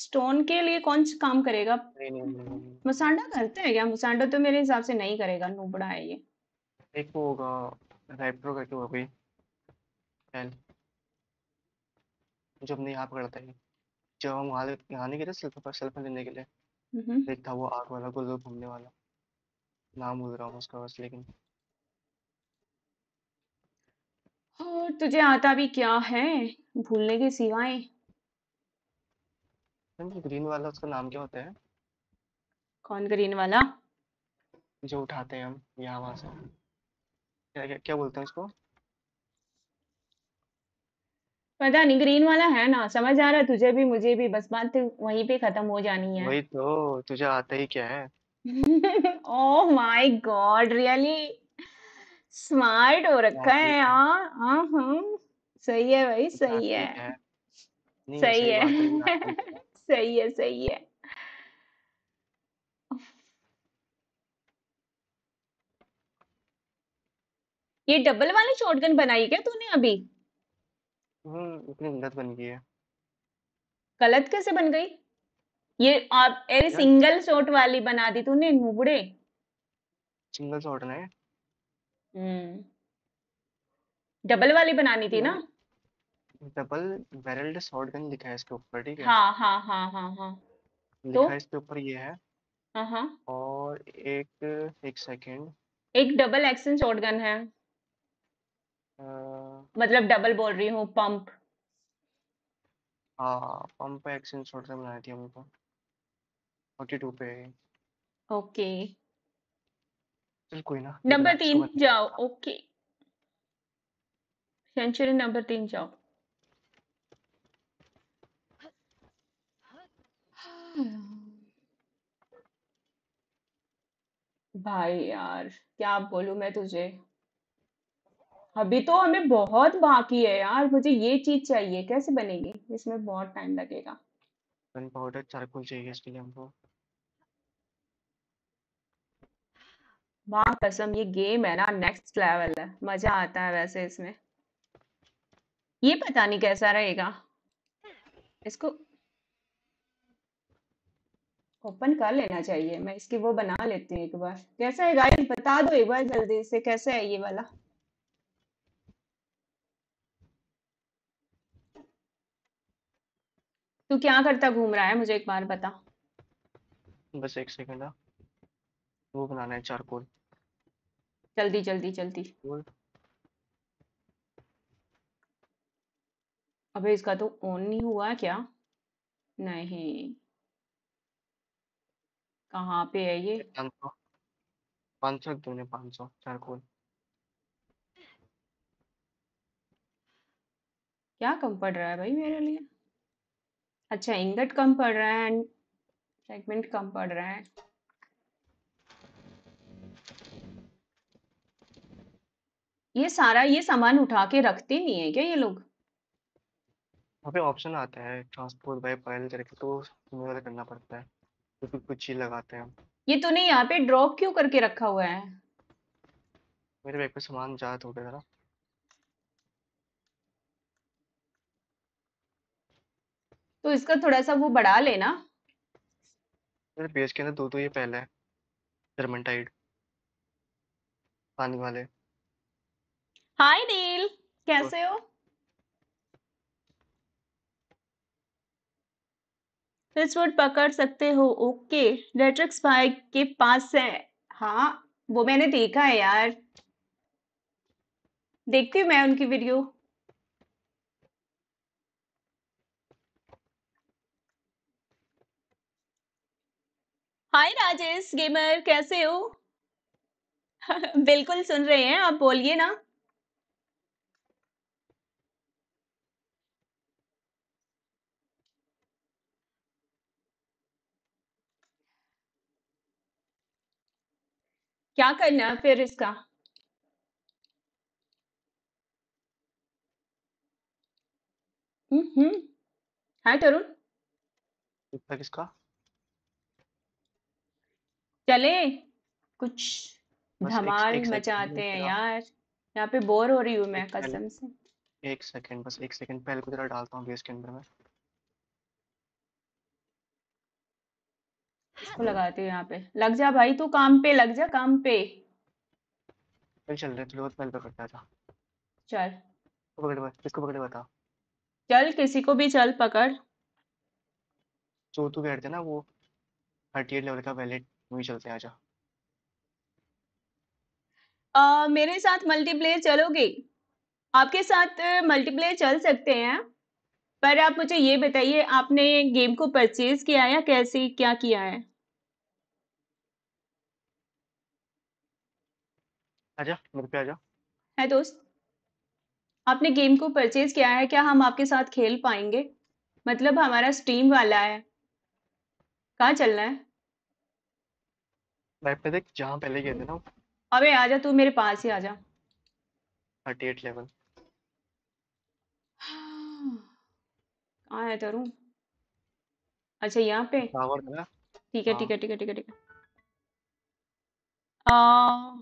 स्टोन के लिए कौन सा काम करेगा? नहीं, नहीं, नहीं, नहीं। मुसांडा करते हैं क्या? मुसांडा तो मेरे हिसाब से नहीं करेगा, नूबड़ा है ये। एक होगा राइप्रो का, क्यों कोई एल जो हमने यहाँ पकड़ता है, जब हम वहाँ यहाँ नहीं गए सिल्फ पर सेल्फ लेने के लिए, देखता वो आग वाला गोल घूमने वाला, नाम भूल रहा हूँ उसका बस। लेकिन और तुझे आता भी क्या है भूलने के सिवाय? ग्रीन वाला उसका नाम क्या होता है? कौन ग्रीन वाला जो उठाते हैं हम यहाँ वहाँ से, क्या, क्या क्या बोलते हैं उसको? पता नहीं, ग्रीन वाला है ना। समझ आ रहा है तुझे भी मुझे भी, बस बात वहीं पे खत्म हो जानी है। वही तो, तुझे आता ही क्या है। Oh my god, really smart हो रखा है यार। हाँ हाँ सही है भाई, सही है सही है सही है सही है। ये डबल वाली शॉटगन बनाई क्या तूने अभी? हम्म, इतनी गलत बन गई है। गलत कैसे बन गई ये? आप अरे सिंगल शॉट वाली बना दी तूने नुबड़े। सिंगल शॉट ना है। हम्म, डबल वाली बनानी थी ना। डबल बैरल्ड शॉटगन लिखा है इसके ऊपर, ठीक है? हाँ हाँ हाँ हाँ हाँ लिखा तो? इसके ऊपर ये है। हाँ हाँ और एक एक सेकंड, एक डबल एक्शन शॉटगन है। अ, मतलब डबल बोल रही हूँ, पंप। हाँ, पंप एक्शन शॉटगन बनाई थी हमको फोर्टी टू पे है। ओके चल कोई ना, ये नंबर तीन बना- जाओ। ओके सेंचुरी नंबर तीन जाओ। भाई यार क्या बोलूं मैं तुझे, अभी तो हमें बहुत बाकी है यार। मुझे ये चीज चाहिए, कैसे बनेगी? इसमें बहुत टाइम लगेगा। गन पाउडर चारकोल चाहिए इसके लिए हमको। माँ कसम ये गेम है ना नेक्स्ट लेवल है, मजा आता है वैसे इसमें। ये पता नहीं कैसा रहेगा, इसको ओपन कर लेना चाहिए। मैं इसकी वो बना लेती हूँ एक बार। कैसा है गाइस बता दो एक बार जल्दी से, कैसा है ये वाला? तू क्या करता घूम रहा है, मुझे एक बार बता। बस एक सेकंड ना, वो बनाना है चारकोल। जल्दी जल्दी जल्दी। कोल अबे इसका तो ऑन नहीं हुआ क्या? नहीं, कहाँ पे है ये? पाँच सौ पाँच सौ क्यों नहीं, पाँच सौ चारकोल। क्या कम पड़ रहा है भाई मेरे लिए? अच्छा इंगट कम पड़ रहा है एंड फ्रेगमेंट कम पड़ रहा है। ये सारा ये सामान उठा के रखते नहीं है क्या ये लोग? वहाँ पे ऑप्शन आता है ट्रांसपोर्ट बाय पायल करके, तो तुम्हें वाला करना पड़ता है, तो फिर कुछ ही लगाते हैं हम। ये तूने यहाँ पे ड्रॉप क्यों करके रखा हुआ है? मेरे बैग पे सामान ज़्यादा हो गया था। तो इसका थोड़ा सा वो बढ़ा लेना। मेरे पेज के अंदर दो दो ये पहले है, जर्मनटाइड पानी वाले। हाय नील, और कैसे हो? फिशवुड पकड़ सकते हो? ओके लेट्रिक्स भाई के पास है। हाँ वो मैंने देखा है यार, देखती हूँ मैं उनकी वीडियो। हाय राजेश गेमर, कैसे हो? बिल्कुल सुन रहे हैं आप, बोलिए ना। क्या करना है फिर इसका? हम्म हाय तरुण, इतना किसका चले कुछ बस एक धमाल एक सेकंड में मचाते हैं तेरा यार। यहाँ पे बोर हो रही हूँ मैं एक पहले कसम से। एक सेकंड, बस एक सेकंड पहले को तेरा डालता हूँ बेस के अंदर मैं। इसको लगाते हैं यहाँ पे। लग जा भाई तू काम पे, लग जा काम पे। चल चल रहे थे पहले तो करता था। चल पकड़ बस, किसको पकड़े बता। चल किसी को भी चल पकड़। जो तू बैठते ना वो अड़तीस लेवल का वैलेट, वही चलते आजा। आ, मेरे साथ मल्टीप्लेयर चलोगे? आपके साथ मल्टीप्लेयर चल सकते हैं, पर आप मुझे ये बताइए आपने गेम को परचेज किया है या कैसे क्या किया है? आजा मेरे पे आजा। है दोस्त, आपने गेम को परचेज किया है क्या? हम आपके साथ खेल पाएंगे? मतलब हमारा स्ट्रीम वाला है। कहाँ चलना है? लाइव पे देख, जहाँ पहले गए थे ना। अबे आजा तू मेरे पास ही आजा। अड़तीस लेवल आया तरू। अच्छा यहाँ पे पावर ना। ठीक है ठीक है ठीक है ठीक है ठीक है। आ,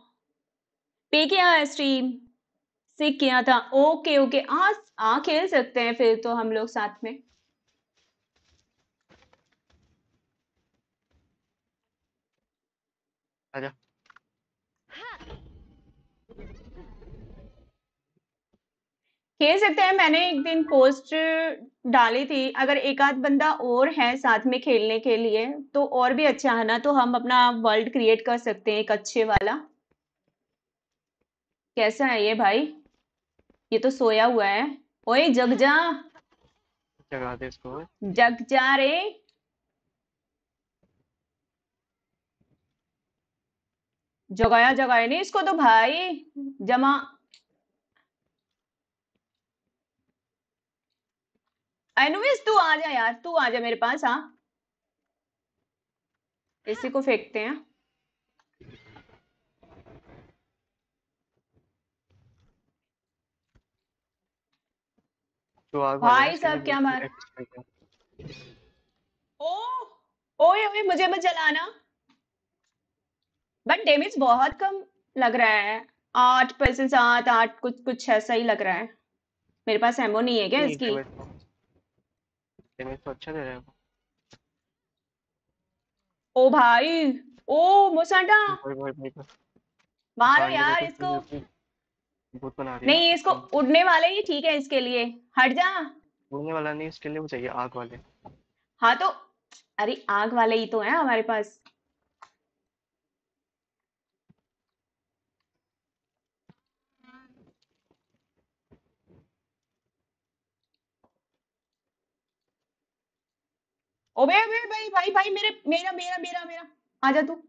पे किया है स्ट्रीम से किया था। ओके ओके आ, आ खेल सकते हैं फिर तो हम लोग साथ में। आजा खेल सकते हैं। मैंने एक दिन पोस्ट डाली थी, अगर एक आध बंदा और है साथ में खेलने के लिए तो और भी अच्छा है ना। तो हम अपना वर्ल्ड क्रिएट कर सकते हैं एक अच्छे वाला। कैसा है ये भाई? ये तो सोया हुआ है। ओए जग जा, जगा दे इसको। जग जा रे। जगाया जगाया नहीं इसको तो भाई। जमा एनुविस तू आजा यार, तू आजा मेरे पास। हाँ इसी को फेंकते हैं। तो भाई साहब क्या मार। ओ ओए ओए मुझे मत जलाना। बट डेमेज बहुत कम लग रहा है, आठ परसेंट सात आठ कुछ कुछ ऐसा ही लग रहा है। मेरे पास एमो नहीं है क्या इसकी? तो अच्छा दे रहा है। ओ भाई ओ मुसाटा मारो यार इसको। भूत बना रही है। नहीं इसको उड़ने वाले ही ठीक है इसके लिए। हट जा। उड़ने वाला नहीं इसके लिए, वो चाहिए आग वाले। हाँ तो अरे आग वाले ही तो है हमारे पास। ओबे भाई भाई भाई भाई मेरे मेरा मेरा मेरा मेरा आजा तू।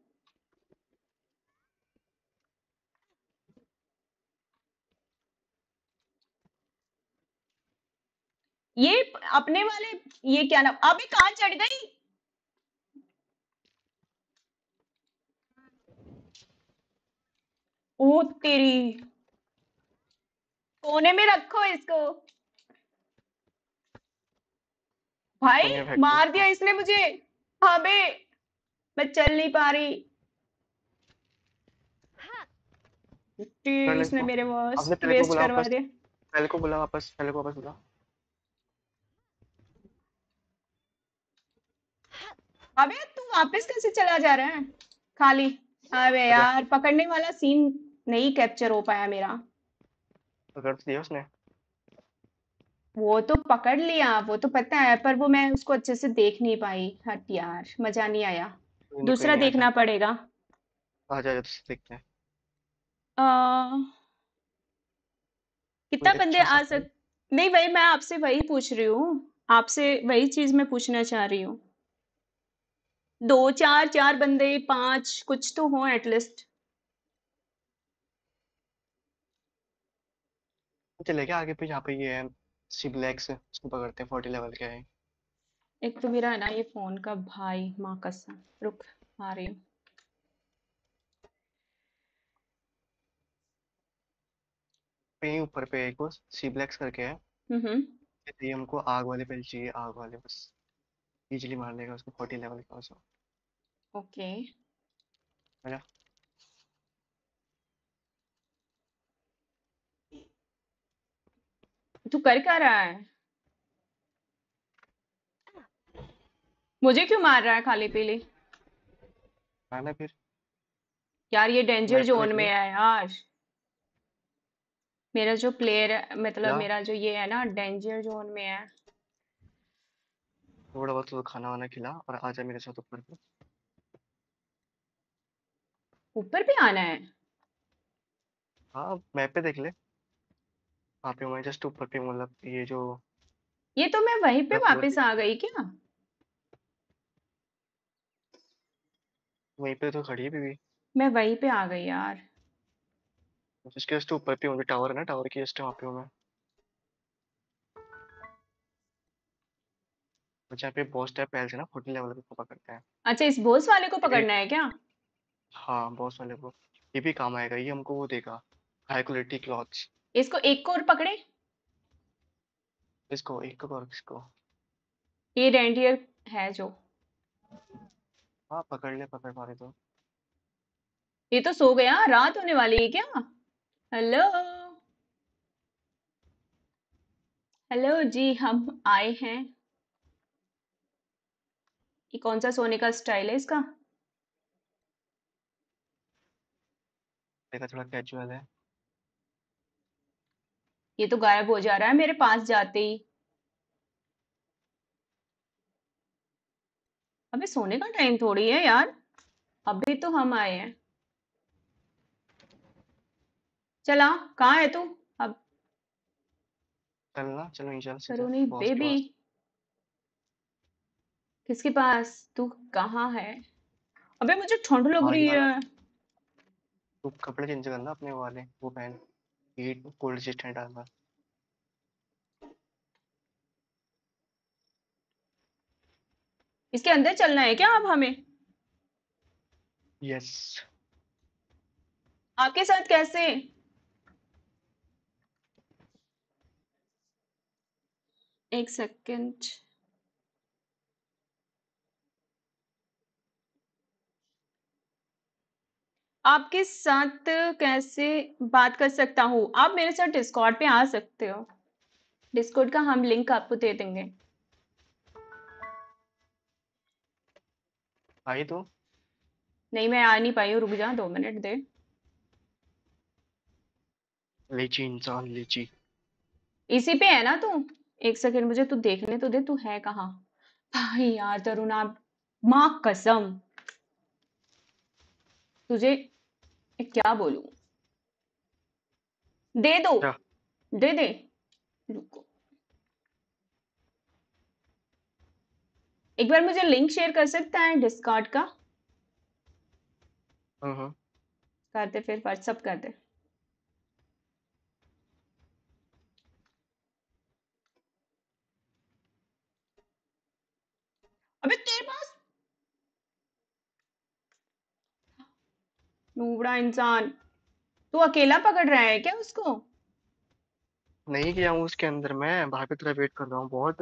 ये अपने वाले ये क्या नाम? अबे कहाँ चढ़ गई? ओ तेरी, कोने में रखो इसको। भाई मार दिया इसने मुझे। अबे मैं चल नहीं पा रही। इसने मेरे वेस्ट वेस्ट करवा दिया। पहले को बुला वापस, पहले को वापस बुला। अबे तू वापस कैसे चला जा रहा है खाली? अबे यार पकड़ने वाला सीन नहीं कैप्चर हो पाया मेरा। पकड़ लिया उसने। वो तो पकड़ लिया वो तो पता है, पर वो मैं उसको अच्छे से देख नहीं पाई। हट यार मजा नहीं आया। नहीं दूसरा नहीं देखना पड़ेगा। आजा जब से देखते हैं। आ... कितना बंदे आ सक नहीं भाई मैं आपसे वही पूछ रही हूँ, आपसे वही चीज मैं पूछना चाह रही हूँ। दो चार चार बंदे पांच कुछ तो हो एटलीस्ट। चले क्या आगे पे जहाँ पे ये है सिब्लैक्स, उसको पकड़ते हैं। चालीस लेवल के हैं। एक तो मेरा है ना ये फोन का भाई, मां कसम। रुक आ रही हूं। पे ऊपर पे एक वो सिब्लैक्स करके है। हम्म ये हमको आग वाले पे चाहिए, आग वाले बस इजीली मार लेगा उसको। चालीस लेवल का उसको। ओके हेलो तू कर क्या रहा है? मुझे क्यों मार रहा है खाली पीली? आना फिर यार, ये डेंजर जोन में है यार। मेरा जो प्लेयर मतलब मेरा जो ये है ना डेंजर जोन में है। थोड़ा बहुत तो खाना वाना खिला और आ जा मेरे साथ ऊपर। ऊपर भी आना है? हाँ मैप पे देख ले। हाँ पे मैं जस्ट ऊपर पे, मतलब ये जो ये तो मैं वहीं पे वापस आ गई क्या? वहीं पे तो खड़ी है बीवी। मैं वहीं पे आ गई यार। इसके जस्ट ऊपर पे मुझे टावर है ना, टावर के जस्ट वहाँ पे हूँ मैं। जहाँ पे बॉस टाइप पहल से ना फोर्टी लेवल पे पकड़ करते हैं। अच्छा इस बॉस वाले को पकड़ना है क्या? हाँ बॉस वाले को, ये भी काम आएगा, ये हमको वो देगा हाई क्वालिटी क्लॉथ्स। इसको एक को और पकड़े, इसको एक को और इसको। ये रेंडियर है जो। हाँ पकड़ ले, पकड़ पा रहे तो। ये तो सो गया, रात होने वाली है क्या? हेलो हेलो जी हम आए हैं। ये कौन सा सोने का स्टाइल है इसका? देखा थोड़ा कैजुअल है। ये तो गायब हो जा रहा है मेरे पास जाते ही। अबे सोने का टाइम थोड़ी है यार, अभी तो हम आए हैं। चला कहाँ है तू अब? चलना चलो नहीं चल करो नहीं बेबी। किसके पास तू कहाँ है? अबे मुझे ठंड लग रही है। तू कपड़े चेंज करना अपने वाले, वो पहन ये कोल्ड चेस्ट है डालना। इसके अंदर चलना है क्या अब हमें? यस। आपके साथ कैसे? एक सेकंड। आपके साथ कैसे बात कर सकता हूँ? आप मेरे साथ डिस्कॉर्ड पे आ सकते हो, डिस्कॉर्ड का हम लिंक आपको दे देंगे। आई तो नहीं, मैं आ नहीं पाई हूँ, रुक जा दो मिनट दे। लीची इंसान लीची, इसी पे है ना तू? एक सेकेंड मुझे तू देखने तो दे, तू है कहाँ? भाई यार तरुण आप माँ कसम तुझे क्या बोलूं, दे दो जा। दे दे रुको एक बार, मुझे लिंक शेयर कर सकता है डिस्कॉर्ड का? uh-huh. कर दे फिर, व्हाट्सएप कर दे। अबे तेरे पास नूबड़ा इंसान, तू अकेला पकड़ रहा है क्या उसको? नहीं किया हूँ उसके अंदर, मैं बाहर पे तेरा वेट कर रहा हूँ बहुत।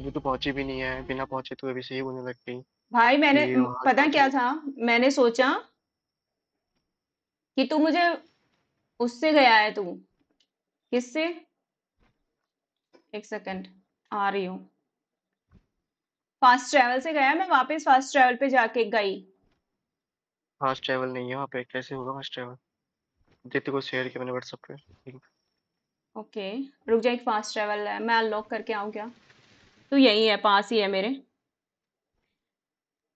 ये तो पहुंची भी नहीं है, बिना पहुंचे तो अभी से ही बोलने लग गई। भाई मैंने पता क्या था, मैंने सोचा कि तू मुझे उससे गया है। तू किससे? एक सेकंड आ रही हूँ। फास्ट ट्रैवल से गया मैं वापस, फास्ट ट्रैवल पे जाके गई। फास्ट ट्रैवल नहीं है वहाँ पे, कैसे होगा फास्ट ट्रैवल? देखते को शेयर किया मैंने व्हाट्सएप पे। ओके रुक जा, एक फास्ट ट्रैवल है मैं अनलॉक करके आऊँ क्या? तो यही है, पास ही है मेरे।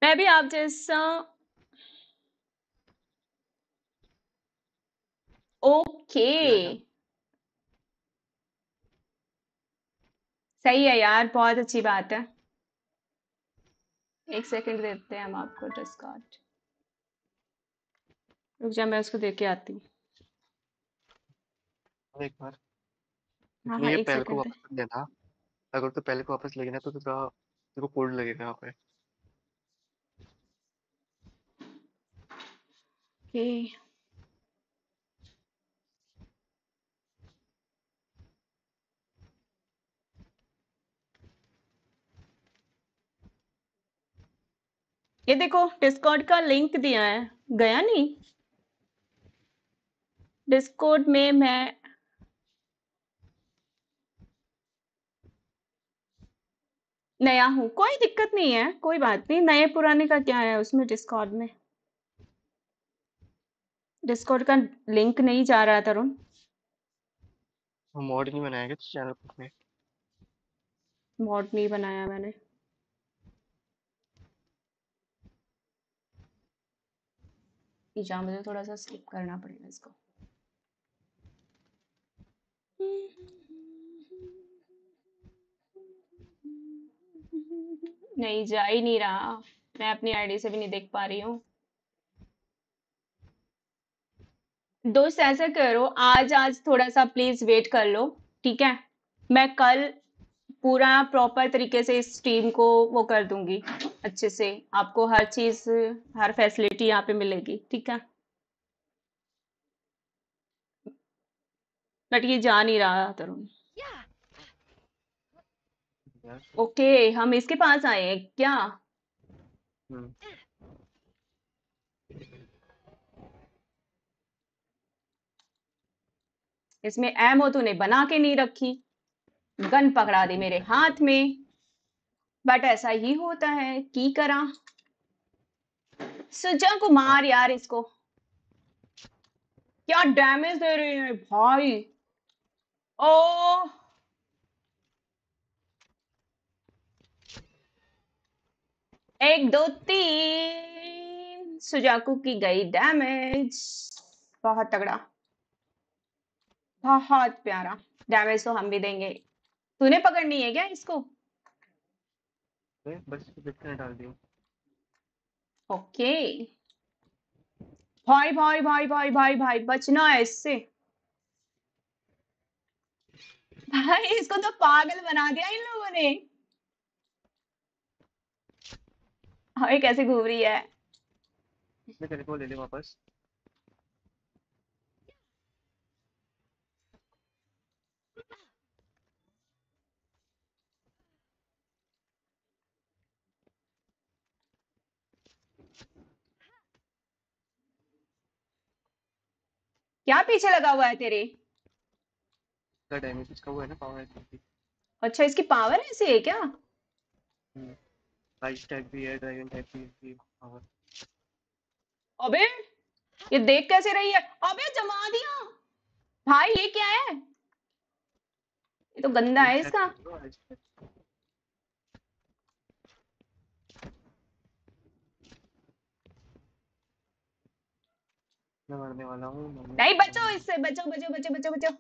मैं भी आप जैसा ओके सही है यार, बहुत अच्छी बात है। एक सेकंड देते हैं हम आपको डिस्कॉर्ड, रुक जा मैं उसको देख के आती हूँ एक बार। हाँ हाँ एक सेकंड वापस देना, अगर तो पहले को वापस लेना तो थोड़ा तेरे को कोड लगेगा यहाँ पे। ओके ये देखो डिस्कॉर्ड का लिंक दिया है, गया नहीं? डिस्कॉर्ड में मैं नया हूँ, कोई दिक्कत नहीं है, कोई बात नहीं। नए पुराने का क्या है उसमें? डिस्कॉर्ड में डिस्कॉर्ड का लिंक नहीं जा रहा है तरुण। मॉड नहीं बनाया क्या चैनल पर? मैं मॉड नहीं बनाया मैंने। जा मुझे थोड़ा सा स्किप करना पड़ेगा इसको। नहीं जा ही नहीं रहा, मैं अपनी आईडी से भी नहीं देख पा रही हूँ। दोस्त ऐसा करो आज आज थोड़ा सा प्लीज वेट कर लो, ठीक है? मैं कल पूरा प्रॉपर तरीके से इस टीम को वो कर दूंगी, अच्छे से आपको हर चीज हर फैसिलिटी यहाँ पे मिलेगी, ठीक है? बट ये जा नहीं रहा तरुण। ओके okay, हम इसके पास आए हैं क्या? hmm. इसमें एमओ तूने बना के नहीं रखी, गन पकड़ा दी मेरे हाथ में। बट ऐसा ही होता है, की करा। सुजा को मार यार, इसको क्या डैमेज दे रही है भाई। ओ एक दो तीन, सुजाकू की गई डैमेज। बहुत तगड़ा, बहुत प्यारा। डैमेज तो हम भी देंगे। तूने पकड़नी है क्या इसको? बस कितने डाल दियो। ओके भाई भाई भाई भाई भाई भाई बचना है इससे भाई। इसको तो पागल बना दिया इन लोगों ने। अरे कैसे घूम रही है। मैं तेरे को ले ले वापस। क्या पीछे लगा हुआ है तेरे? इसका डैमेज इसका हुआ है ना, पावर है इसकी। अच्छा इसकी पावर ऐसी है क्या? राइट टैग भी है, ड्रैगन टैग भी है पावर। अबे ये देख कैसे रही है। अबे जमा दिया भाई, ये क्या है? ये तो गंदा है इसका। मैं मरने वाला हूँ। नहीं बचो इससे, बचो बचो बचो बचो बचो।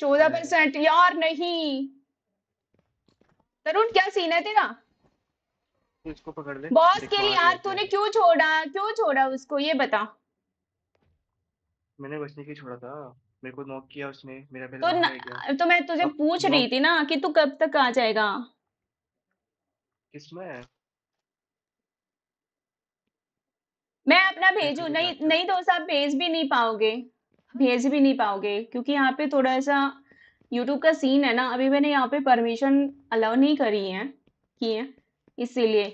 चौदह परसेंट यार। नहीं तरुण क्या सीन है तेरा? इसको पकड़ ले बॉस के लिए यार। तूने क्यों छोड़ा, क्यों छोड़ा उसको ये बता। मैंने बचने के छोड़ा था, मेरे को नॉक किया उसने मेरा। तो, तो मैं तुझे पूछ रही थी ना कि तू कब तक आ जाएगा। किसमें मैं अपना भेजू? नहीं नहीं दोस्त आप भेज भी नहीं पाओगे, भेज भी नहीं पाओगे क्योंकि यहाँ पे थोड़ा सा यूट्यूब का सीन है ना। अभी मैंने यहाँ पे परमिशन अलाउ नहीं करी है की है इसीलिए।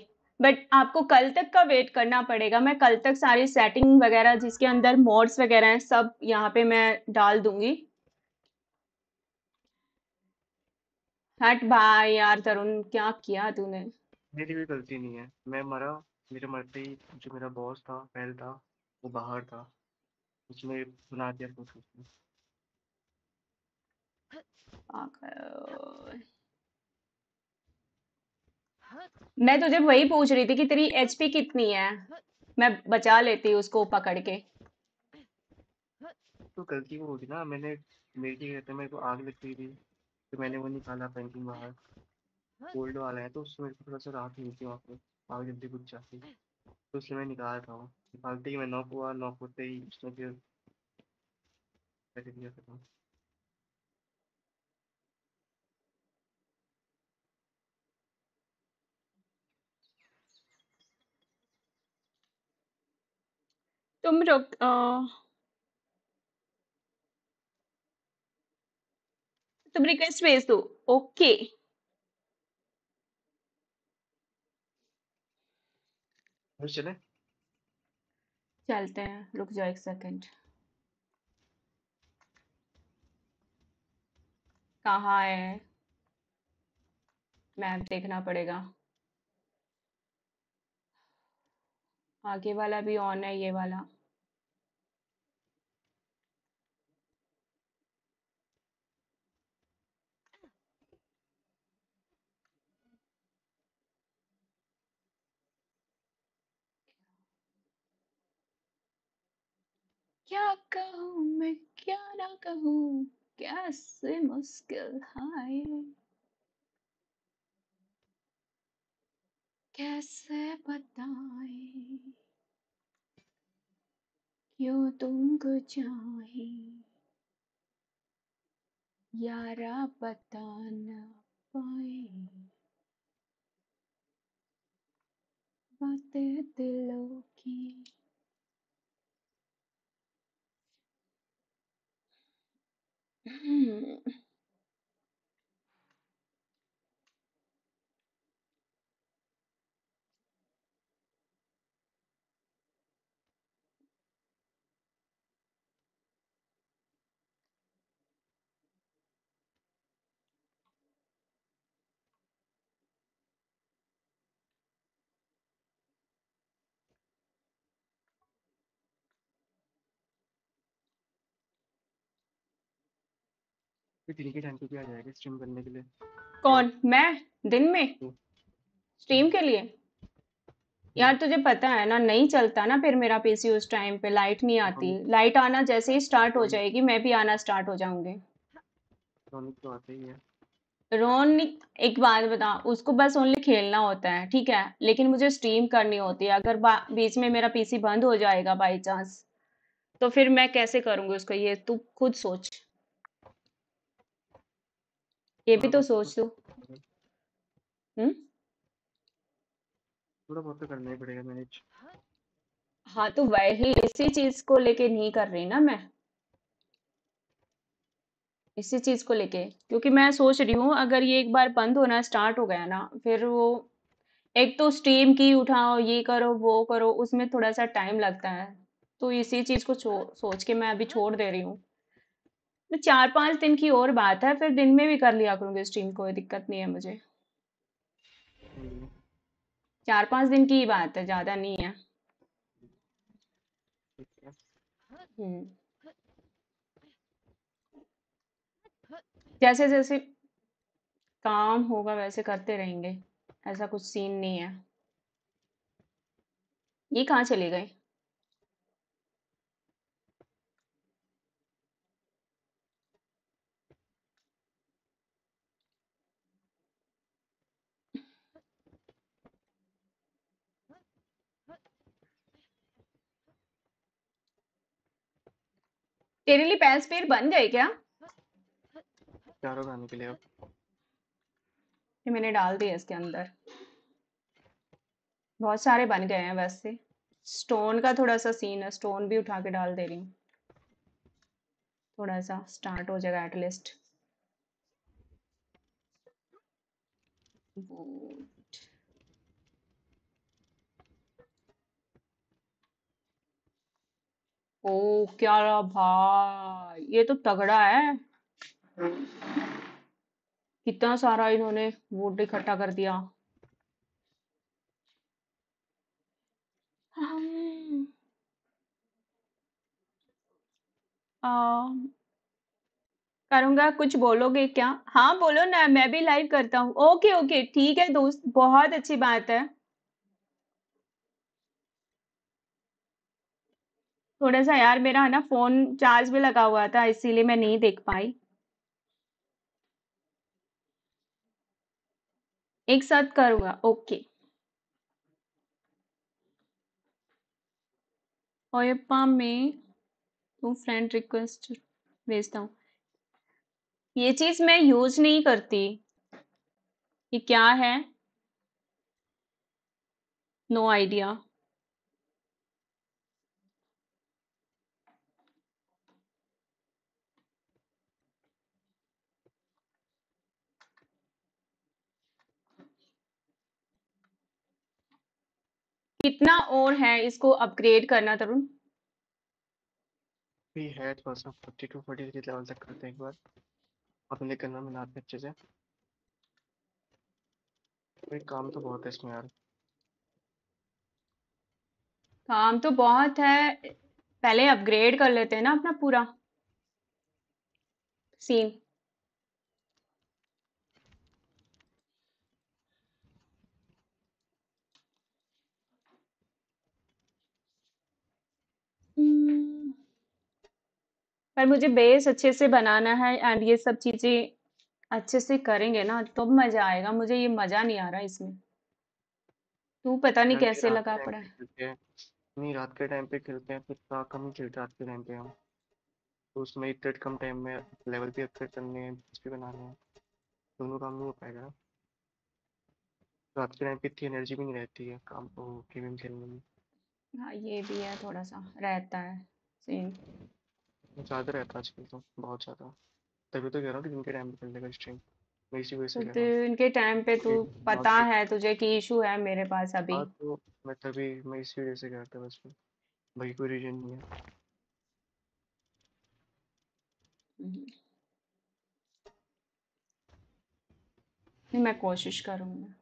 बट आपको कल तक का वेट करना पड़ेगा। मैं कल तक सारी सेटिंग वगैरह जिसके अंदर मोड्स वगैरह हैं सब यहाँ पे मैं डाल दूंगी। हट भाई यार तरुण क्या किया तूने। मेरी भी गलती नहीं है, मैं मरा। मेरे मरते ही जो मेरा बॉस था पहल था वो बाहर था, उसने सुना दिया कुछ। मैं तुझे वही पूछ रही थी कि तेरी एचपी कितनी है, मैं बचा लेती उसको पकड़ के। तो गलती वो होगी ना, मैंने मेरी कहते मेरे को आग लगती थी तो मैंने वो निकाला पेंटिंग बाहर। कोल्ड वाला है तो उसमें थोड़ा सा राहत मिलती है वहाँ पे। आग जल्दी बुझ जाती तो उससे मैं निकाल रहा हूँ। निकालते ही मैं नॉक हुआ, नॉक होते ही उसने फिर दिया। तुम रुक तुम रिक्वेस्ट भेज दो। ओके चले चलते हैं। रुक जाओ एक सेकंड। कहाँ है? मैप देखना पड़ेगा। आगे वाला भी ऑन है, ये वाला। क्या कहूँ मैं, क्या ना कहूँ, कैसे मुश्किल हाय, कैसे बताए क्यों तुमको चाहे यारा, बता ना पाए बातें दिलों की। Hmm. दिन के टाइम पे भी आ जाएगा स्ट्रीम करने के लिए। कौन? मैं दिन में स्ट्रीम के लिए? यार तुझे पता है ना, नहीं चलता ना फिर मेरा पीसी उस टाइम पे, लाइट नहीं आती। लाइट आना जैसे ही स्टार्ट हो जाएगी मैं भी आना स्टार्ट हो जाऊंगी। रोनिक तो आते ही है। रोनिक एक बात बता, उसको बस ओनली खेलना होता है ठीक है, लेकिन मुझे स्ट्रीम करनी होती है। अगर बीच में मेरा पीसी बंद हो जाएगा बाई चांस तो फिर मैं कैसे करूंगी उसको, ये तू खुद सोच, ये भी तो सोच दो। हम्म थोड़ा बहुत तो करना ही पड़ेगा मैनेज। हाँ तो वही, इसी चीज को लेके नहीं कर रही ना मैं, इसी चीज को लेके, क्योंकि मैं सोच रही हूँ अगर ये एक बार बंद होना स्टार्ट हो गया ना फिर वो एक तो स्टीम की उठाओ, ये करो वो करो, उसमें थोड़ा सा टाइम लगता है। तो इसी चीज को सोच के मैं अभी छोड़ दे रही हूँ। चार पांच दिन की और बात है, फिर दिन में भी कर लिया करूंगी स्ट्रीम, कोई दिक्कत नहीं है मुझे। चार पांच दिन की ही बात है, ज्यादा नहीं है। जैसे जैसे काम होगा वैसे करते रहेंगे, ऐसा कुछ सीन नहीं है। ये कहाँ चले गए? तेरे लिए पैंस पेर बन गए क्या? चारों गाने के लिए ये मैंने डाल दिए इसके अंदर, बहुत सारे बन गए हैं। वैसे स्टोन का थोड़ा सा सीन है, स्टोन भी उठा के डाल दे रही हूँ, थोड़ा सा स्टार्ट हो जाएगा एटलीस्ट। ओ क्या रहा भाई, ये तो तगड़ा है, कितना सारा इन्होंने वोट इकट्ठा कर दिया। आ, करूंगा कुछ बोलोगे क्या? हाँ बोलो ना, मैं भी लाइव करता हूँ। ओके ओके ठीक है दोस्त, बहुत अच्छी बात है। थोड़ा सा यार मेरा है ना फोन चार्ज में लगा हुआ था इसीलिए मैं नहीं देख पाई। एक साथ करूंगा ओके। ओयप्पा में तू फ्रेंड रिक्वेस्ट भेजता हूँ, ये चीज मैं यूज नहीं करती। ये क्या है? No idea. कितना और है इसको अपग्रेड करना तरुण? भी है थोड़ा सा, बयालीस तैंतालीस लेवल तक करते हैं एक बार। पतले करना मिलाते अच्छे से। भाई काम तो बहुत है इसमें यार। काम तो बहुत है, पहले अपग्रेड कर लेते हैं ना अपना पूरा सीन। हम्म, पर मुझे बेस अच्छे से बनाना है एंड ये सब चीजें अच्छे से करेंगे ना तो मजा आएगा। मुझे ये मजा नहीं आ रहा इसमें, तू पता नहीं यार ये कैसे रात के लगा टाइम पड़ा पे है। खेलते हैं, नहीं रात के टाइम पे खेलते हैं, फिर थोड़ा कम खेलते हैं रात के टाइम पे हम तो। उसमें इतने कम टाइम में लेवल भी अपग्रेड करने हैं, base भी बनाने हैं, दोनों काम नहीं हो पाएगा ना। रात के टाइम पे इतनी एनर्जी भी नहीं रहती है काम को गेमिंग खेलने में, हाँ ये भी है, थोड़ा सा रहता है सीन। ज़्यादा रहता है आजकल तो, बहुत ज़्यादा। तभी तो कह रहा हूँ कि दिन के टाइम पे खेल लेगा स्ट्रीम, मैं इसी वजह तो से कह रहा हूँ दिन के टाइम पे तू, कि रात पता के। है तुझे कि इशू है मेरे पास अभी। हाँ तो मैं तभी, मैं इसी वजह से कह रहा था बस, फिर भाई कोई रीजन नहीं है। हम्म। नहीं, मैं कोशिश करूंगा।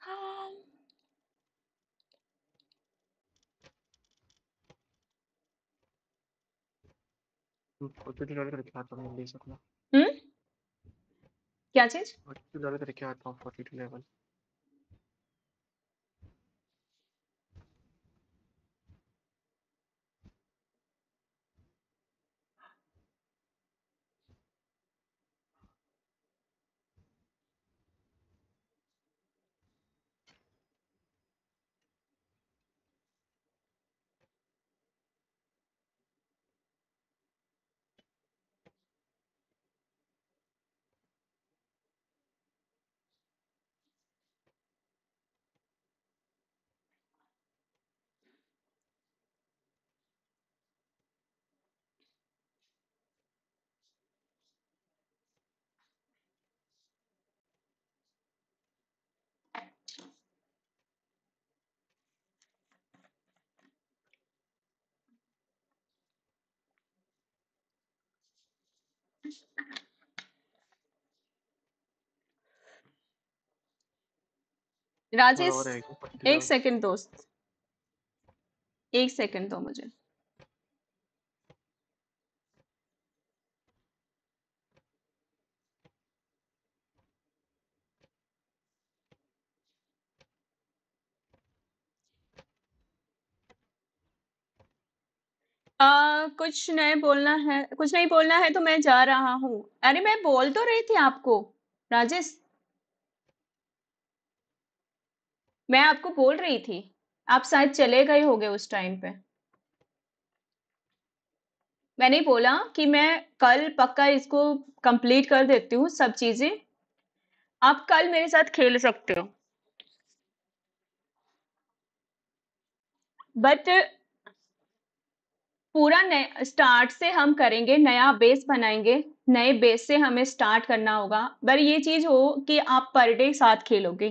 हाँ तुम खुद भी डाल करके आता हूँ ले सकना, हम्म क्या चीज? खुद भी डाल करके आता हूँ फोर्टी टू लेवल। थोड़ा राजेश और आएगा फोर्टी एक लेवल। सेकंड दोस्त, एक सेकंड दो मुझे। आ, कुछ नए बोलना है, कुछ नहीं बोलना है तो मैं जा रहा हूँ। अरे मैं बोल तो रही थी आपको राजेश, मैं आपको बोल रही थी, आप शायद चले गए होगे उस टाइम पे। मैंने ही बोला कि मैं कल पक्का इसको कंप्लीट कर देती हूँ सब चीजें, आप कल मेरे साथ खेल सकते हो। बट पूरा नया स्टार्ट से हम करेंगे, नया बेस बनाएंगे, नए बेस से हमें स्टार्ट करना होगा। पर ये चीज हो कि आप पर डे साथ खेलोगे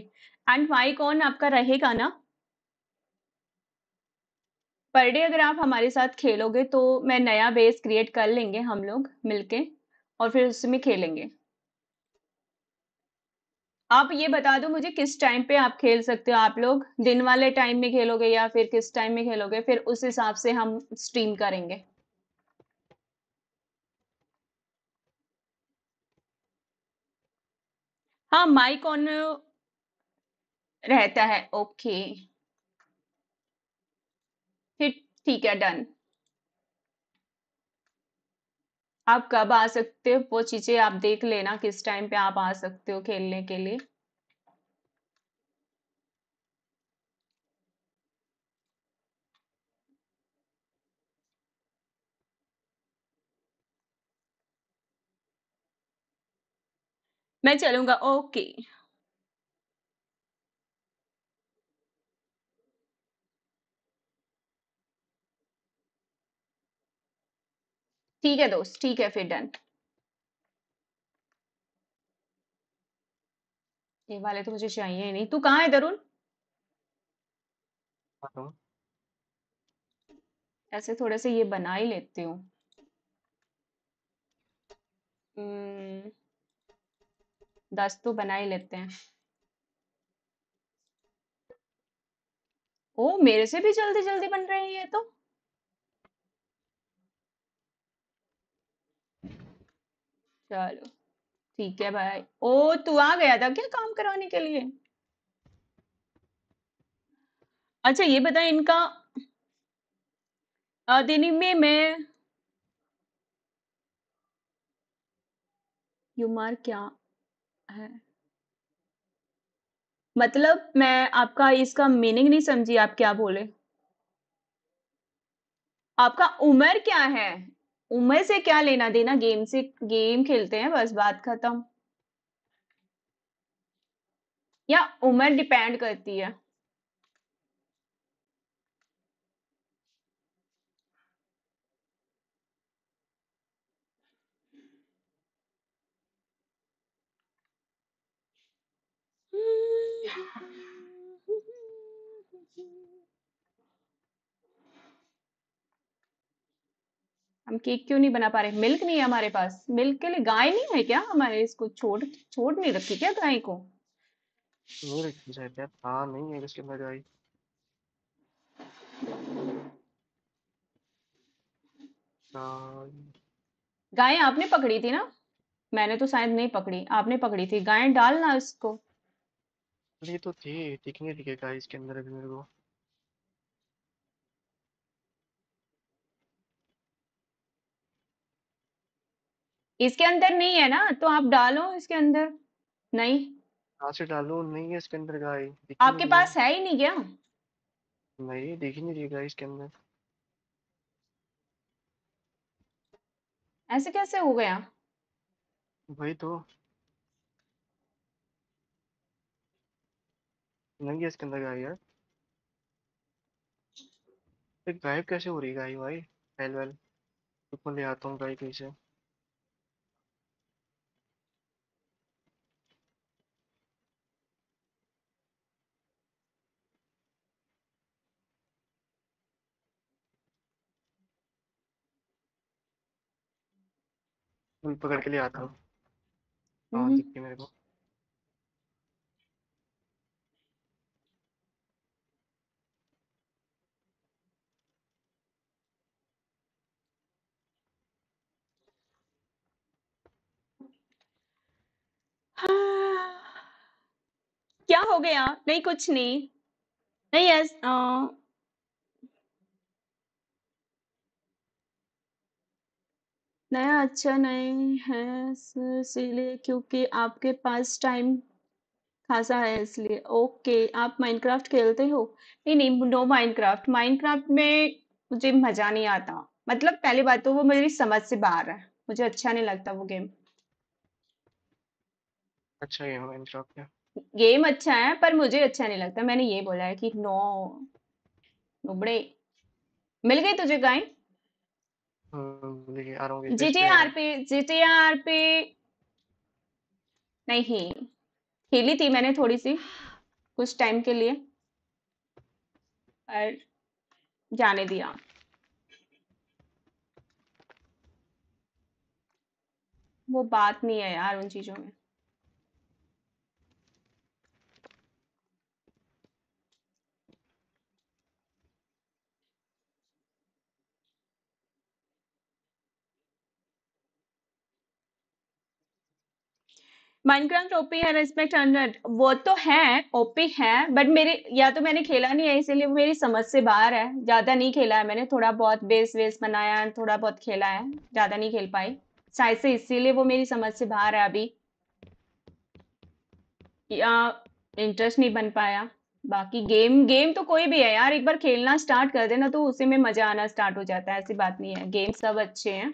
एंड माइक ऑन आपका रहेगा ना पर डे। अगर आप हमारे साथ खेलोगे तो मैं नया बेस क्रिएट कर लेंगे हम लोग मिलके और फिर उसमें खेलेंगे। आप ये बता दो मुझे किस टाइम पे आप खेल सकते हो, आप लोग दिन वाले टाइम में खेलोगे या फिर किस टाइम में खेलोगे, फिर उस हिसाब से हम स्ट्रीम करेंगे। हाँ माइक ऑन रहता है। ओके फिर ठीक है, डन। आप कब आ सकते हो वो चीजें आप देख लेना, किस टाइम पे आप आ सकते हो खेलने के लिए। मैं चलूंगा। ओके ठीक है दोस्त, ठीक है फिर डन। ये वाले तो मुझे चाहिए ही नहीं। तू कहाँ है तरुण? हेलो। ऐसे थोड़े से ये बना ही लेती हूँ। हम्म, दस तो बना ही लेते हैं। ओ, मेरे से भी जल्दी जल्दी बन रहे हैं ये तो। चलो ठीक है भाई। ओ, तू आ गया था क्या काम कराने के लिए? अच्छा ये बता, इनका अ, दिन में मैं यूमार क्या है? मतलब मैं आपका इसका मीनिंग नहीं समझी, आप क्या बोले? आपका उम्र क्या है? उम्र से क्या लेना देना? गेम से, गेम खेलते हैं बस, बात खत्म। या उम्र डिपेंड करती है? हम केक क्यों नहीं बना पा रहे? मिल्क नहीं है हमारे पास। मिल्क के लिए गाय नहीं है क्या हमारे? इसको छोड़ छोड़ नहीं रखी क्या गाय को? नहीं रखी शायद यार। हाँ नहीं है इसके अंदर गाड़ी। गाड़ी- गाय आपने पकड़ी थी ना? मैंने तो शायद नहीं पकड़ी, आपने पकड़ी थी। गाय डालना इसको। अरे ये तो थी, दिखने लगे गाड़ी इसके अंदर अभी मेरे को। इसके अंदर नहीं है ना, तो आप डालो इसके अंदर। नहीं, कहाँ से डालूं? नहीं है इसके अंदर गाड़ी, दिख ही नहीं आपके रही है। पास है ही नहीं क्या? नहीं दिख ही नहीं रही गाड़ी इसके अंदर। ऐसे कैसे हो गया? वही तो, नहीं है इसके अंदर गाड़ी यार। ये गायब कैसे हो रही गाड़ी भाई? पहल वहल रुक, मैं ले आता हूँ गाड़ी कहीं से। फूल पकड़ के ले आता हूँ। हाँ हम्म, दिख गई मेरे को। क्या हो गया? नहीं कुछ नहीं। नहीं यस, नया अच्छा नहीं है इस- इसीलिए क्योंकि आपके पास टाइम खासा है इसलिए। ओके, आप माइनक्राफ्ट खेलते हो? नहीं नहीं नो माइनक्राफ्ट, माइनक्राफ्ट में मुझे मजा नहीं आता। मतलब पहली बात तो वो मेरी समझ से बाहर है, मुझे अच्छा नहीं लगता वो गेम। अच्छा ये हमारे शॉप पे। गेम अच्छा है पर मुझे अच्छा नहीं लगता। मैंने ये बोला है कि नो नुबड़े। मिल गई तुझे गाय? हम्म, लेके आ रहा हूँ, इस पे आ रहा जीटीआर हूँ। पे, जीटीआर पे नहीं खेली थी मैंने थोड़ी सी कुछ टाइम के लिए, पर जाने दिया। वो बात नहीं है यार उन चीजों में। माइनक्राफ्ट ओपी है, रेस्पेक्ट हंड्रेड वो तो है, ओपी है, बट मेरे, या तो मैंने खेला नहीं है इसीलिए वो मेरी समझ से बाहर है। ज्यादा नहीं खेला है मैंने, थोड़ा बहुत बेस वेस बनाया है, थोड़ा बहुत खेला है, ज्यादा नहीं खेल पाई शायद से, इसीलिए वो मेरी समझ से बाहर है अभी, या इंटरेस्ट नहीं बन पाया। बाकी गेम, गेम तो कोई भी है यार, एक बार खेलना स्टार्ट कर देना तो उसी में मजा आना स्टार्ट हो जाता है। ऐसी बात नहीं है, गेम सब अच्छे हैं।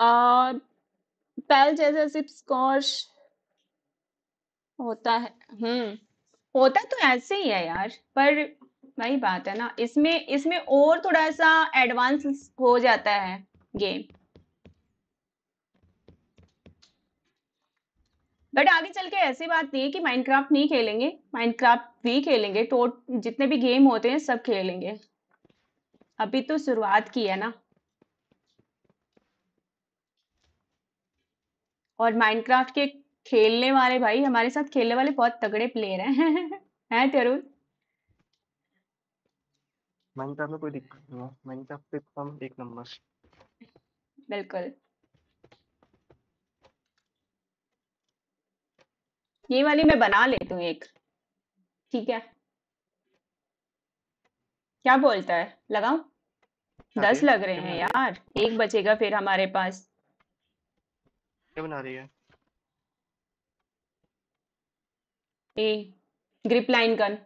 और पैल जैसा सिर्फ स्कॉश होता है। हम्म होता तो ऐसे ही है यार, पर वही बात है ना, इसमें इसमें और थोड़ा सा एडवांस हो जाता है गेम। बट आगे चल के ऐसी बात नहीं है कि माइनक्राफ्ट नहीं खेलेंगे, माइनक्राफ्ट भी खेलेंगे, तो जितने भी गेम होते हैं सब खेलेंगे, अभी तो शुरुआत की है ना। और माइनक्राफ्ट के खेलने वाले भाई, हमारे साथ खेलने वाले बहुत तगड़े प्लेयर हैं हैं तरुण। माइनक्राफ्ट में कोई दिक्कत नहीं है, माइनक्राफ्ट पे हम एक नंबर। बिल्कुल, ये वाली मैं बना लेती हूँ एक, ठीक है? क्या बोलता है, लगाऊं? दस लग रहे हैं यार, एक बचेगा फिर हमारे पास। क्या बना रही है? ए, grip line gun,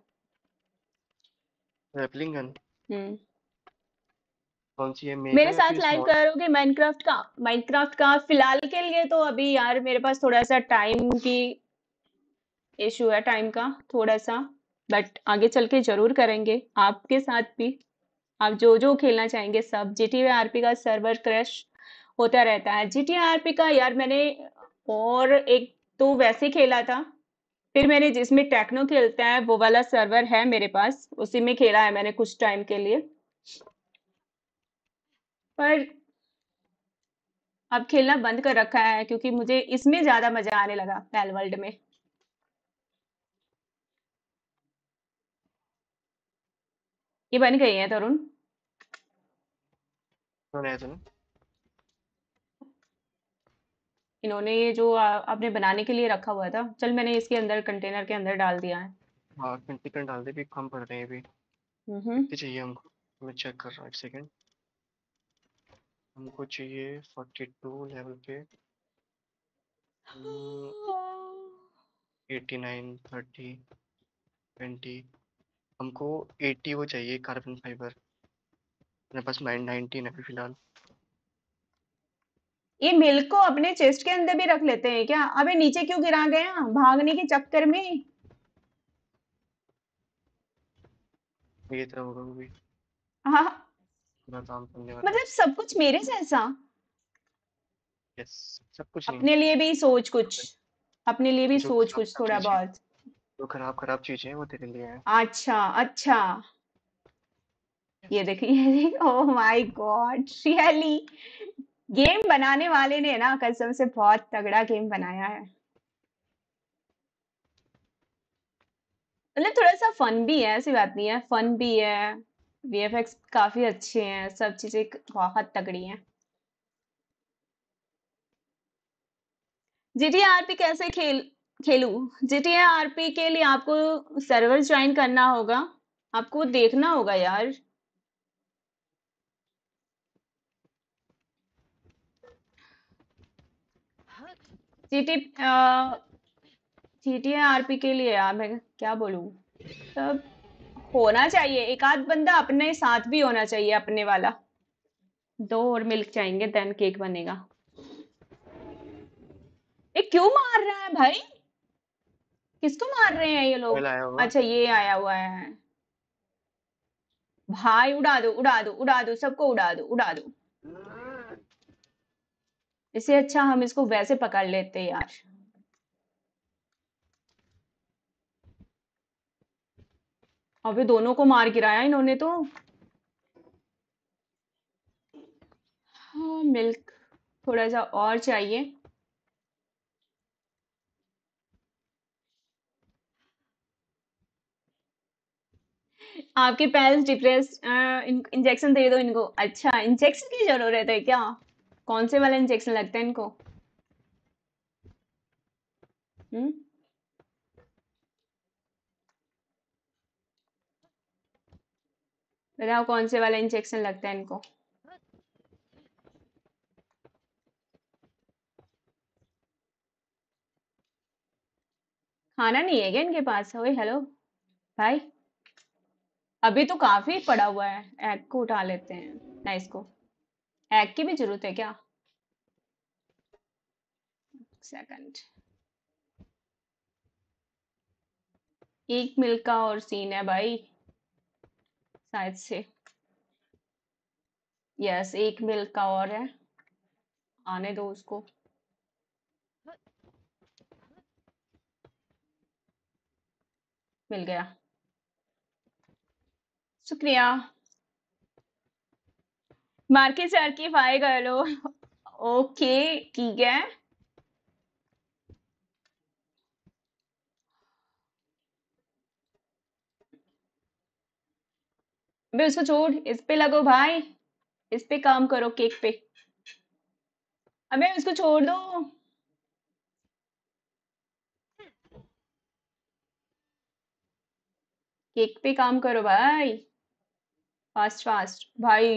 rappelling gun. हम्म कौन सी है? मेरे साथ लाइव करोगे माइनक्राफ्ट का? माइनक्राफ्ट का फिलहाल के लिए तो अभी यार मेरे पास थोड़ा सा टाइम की इशू है, टाइम का थोड़ा सा, बट आगे चल के जरूर करेंगे आपके साथ भी। आप जो जो खेलना चाहेंगे सब। जीटीआरपी का सर्वर क्रैश होता रहता है। जीटीआरपी का यार मैंने और एक तो वैसे खेला था, फिर मैंने जिसमें टेक्नो खेलता है वो वाला सर्वर है मेरे पास, उसी में खेला है मैंने कुछ टाइम के लिए, पर अब खेलना बंद कर रखा है क्योंकि मुझे इसमें ज्यादा मजा आने लगा, पैलवर्ल्ड में। ये बन गई है तरुण, इन्होंने ये जो आपने बनाने के लिए रखा हुआ था। चल मैंने इसके अंदर कंटेनर के अंदर डाल दिया है। हाँ, कंटेनर डाल दे, भी कम पड़ रहे हैं अभी। हम्म चाहिए हमको, मैं चेक कर रहा हूँ एक सेकंड। हमको चाहिए बयालीस लेवल पे, नवासी, तीस, बीस। हमको अस्सी वो चाहिए कार्बन फाइबर, मेरे पास नब्बे है फिलहाल। ये मिल को अपने चेस्ट के अंदर भी रख लेते हैं क्या? अबे नीचे क्यों गिरा गया भागने के चक्कर में? ये तो होगा वो भी। हाँ, मतलब सब कुछ मेरे जैसा। यस, सब कुछ अपने लिए भी सोच कुछ, अपने लिए भी सोच कुछ थोड़ा बहुत। जो खराब खराब चीजें वो तेरे लिए है। अच्छा अच्छा, ये देखिए, oh my god, really game बनाने वाले ने ना कसम से बहुत तगड़ा गेम बनाया है। मतलब थोड़ा सा फन भी है, ऐसी बात नहीं है, फन भी है, वीएफएक्स काफी अच्छे हैं, सब चीजें बहुत तगड़ी हैं। जीटीआरपी कैसे खेल खेलू? जीटीआरपी के लिए आपको सर्वर ज्वाइन करना होगा, आपको देखना होगा यार। जीटी जीटीआरपी के लिए यार मैं क्या बोलूं, सब होना चाहिए, एक आध बंदा अपने साथ भी होना चाहिए अपने वाला। दो और मिल्क चाहिए, देन केक बनेगा। ये क्यों मार रहा है भाई? किसको मार रहे हैं ये लोग? अच्छा, ये आया हुआ है भाई। उड़ा दो उड़ा दो उड़ा दो, सबको उड़ा दो उड़ा दो। इससे अच्छा हम इसको वैसे पकड़ लेते हैं यार। अबे दोनों को मार गिराया इन्होंने तो। हाँ, मिल्क थोड़ा सा और चाहिए। आपके पैल्स डिप्रेस, इंजेक्शन दे दो इनको। अच्छा, इंजेक्शन की जरूरत है क्या? कौन से वाला इंजेक्शन लगता है इनको? हम्म बताओ कौन से वाला इंजेक्शन लगता है इनको? खाना नहीं है क्या इनके पास? ओए हेलो भाई, अभी तो काफी पड़ा हुआ है, एग को उठा लेते हैं। नाइस, को एग की भी जरूरत है क्या? सेकंड। एक मिल का और सीन है भाई शायद से। यस एक मिल का और है, आने दो उसको। मिल गया, शुक्रिया। मार्केट से आर्कीफाई कर लो। ओके ठीक है, अबे उसको छोड़, इस पे लगो भाई, इस पे काम करो केक पे। अबे उसको छोड़ दो। केक पे काम करो भाई, फास्ट फास्ट भाई।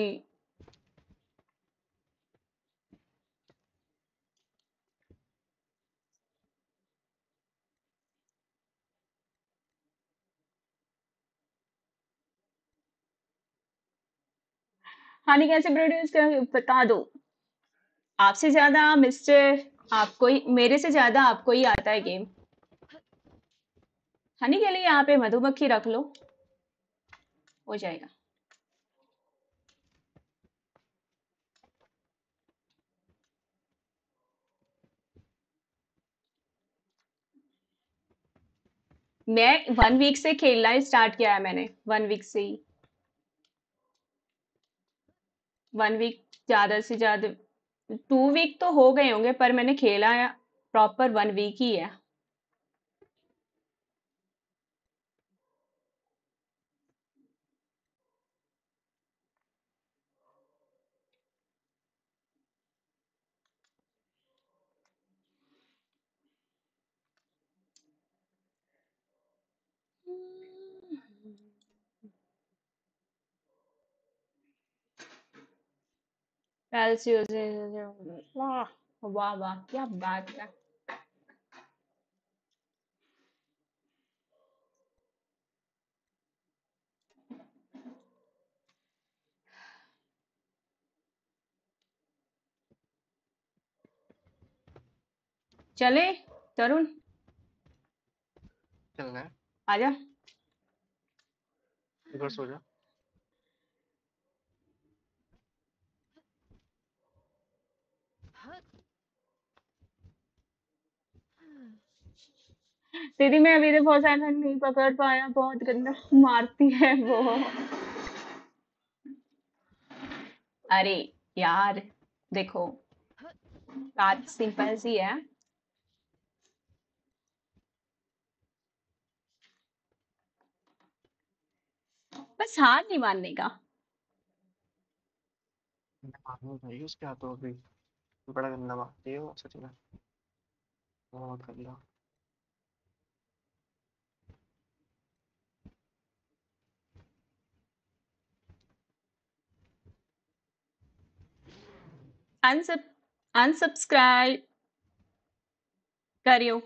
हानि कैसे प्रोड्यूस करेंगे बता दो। आपसे ज्यादा मिस्टर आपको ही, मेरे से ज्यादा आपको ही आता है गेम। हानि के लिए यहाँ पे मधुमक्खी रख लो, हो जाएगा। मैं वन वीक से खेलना स्टार्ट किया है मैंने, वन वीक से ही, वन वीक ज़्यादा से ज़्यादा टू वीक तो हो गए होंगे, पर मैंने खेला प्रॉपर वन वीक ही है। वाह वाह वाह क्या बात है। चले तरुण, चलना है, आजा इधर सो जा। दीदी मैं अभी तो नहीं पकड़ पाया, बहुत गंदा मारती है वो। अरे यार देखो बात सिंपल सी है, बस हाथ नहीं मारने का। भाई उसके हाथों भी बड़ा गंदा मारती है वो, सच में बहुत गंदा। अनसब अनसब्सक्राइब करियो।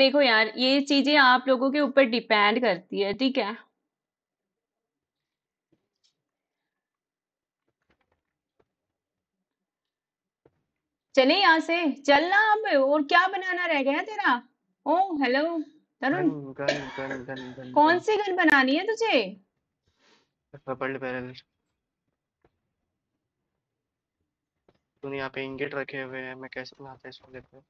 देखो यार ये चीजें आप लोगों के ऊपर डिपेंड करती है, ठीक है। चले यहाँ से, चलना अब। और क्या बनाना रह गया तेरा? ओ हेलो तरुण, कौन सी गन बनानी है तुझे? दुनिया पे इंगेट रखे हुए हैं, मैं कैसे बनाता इसको देखो।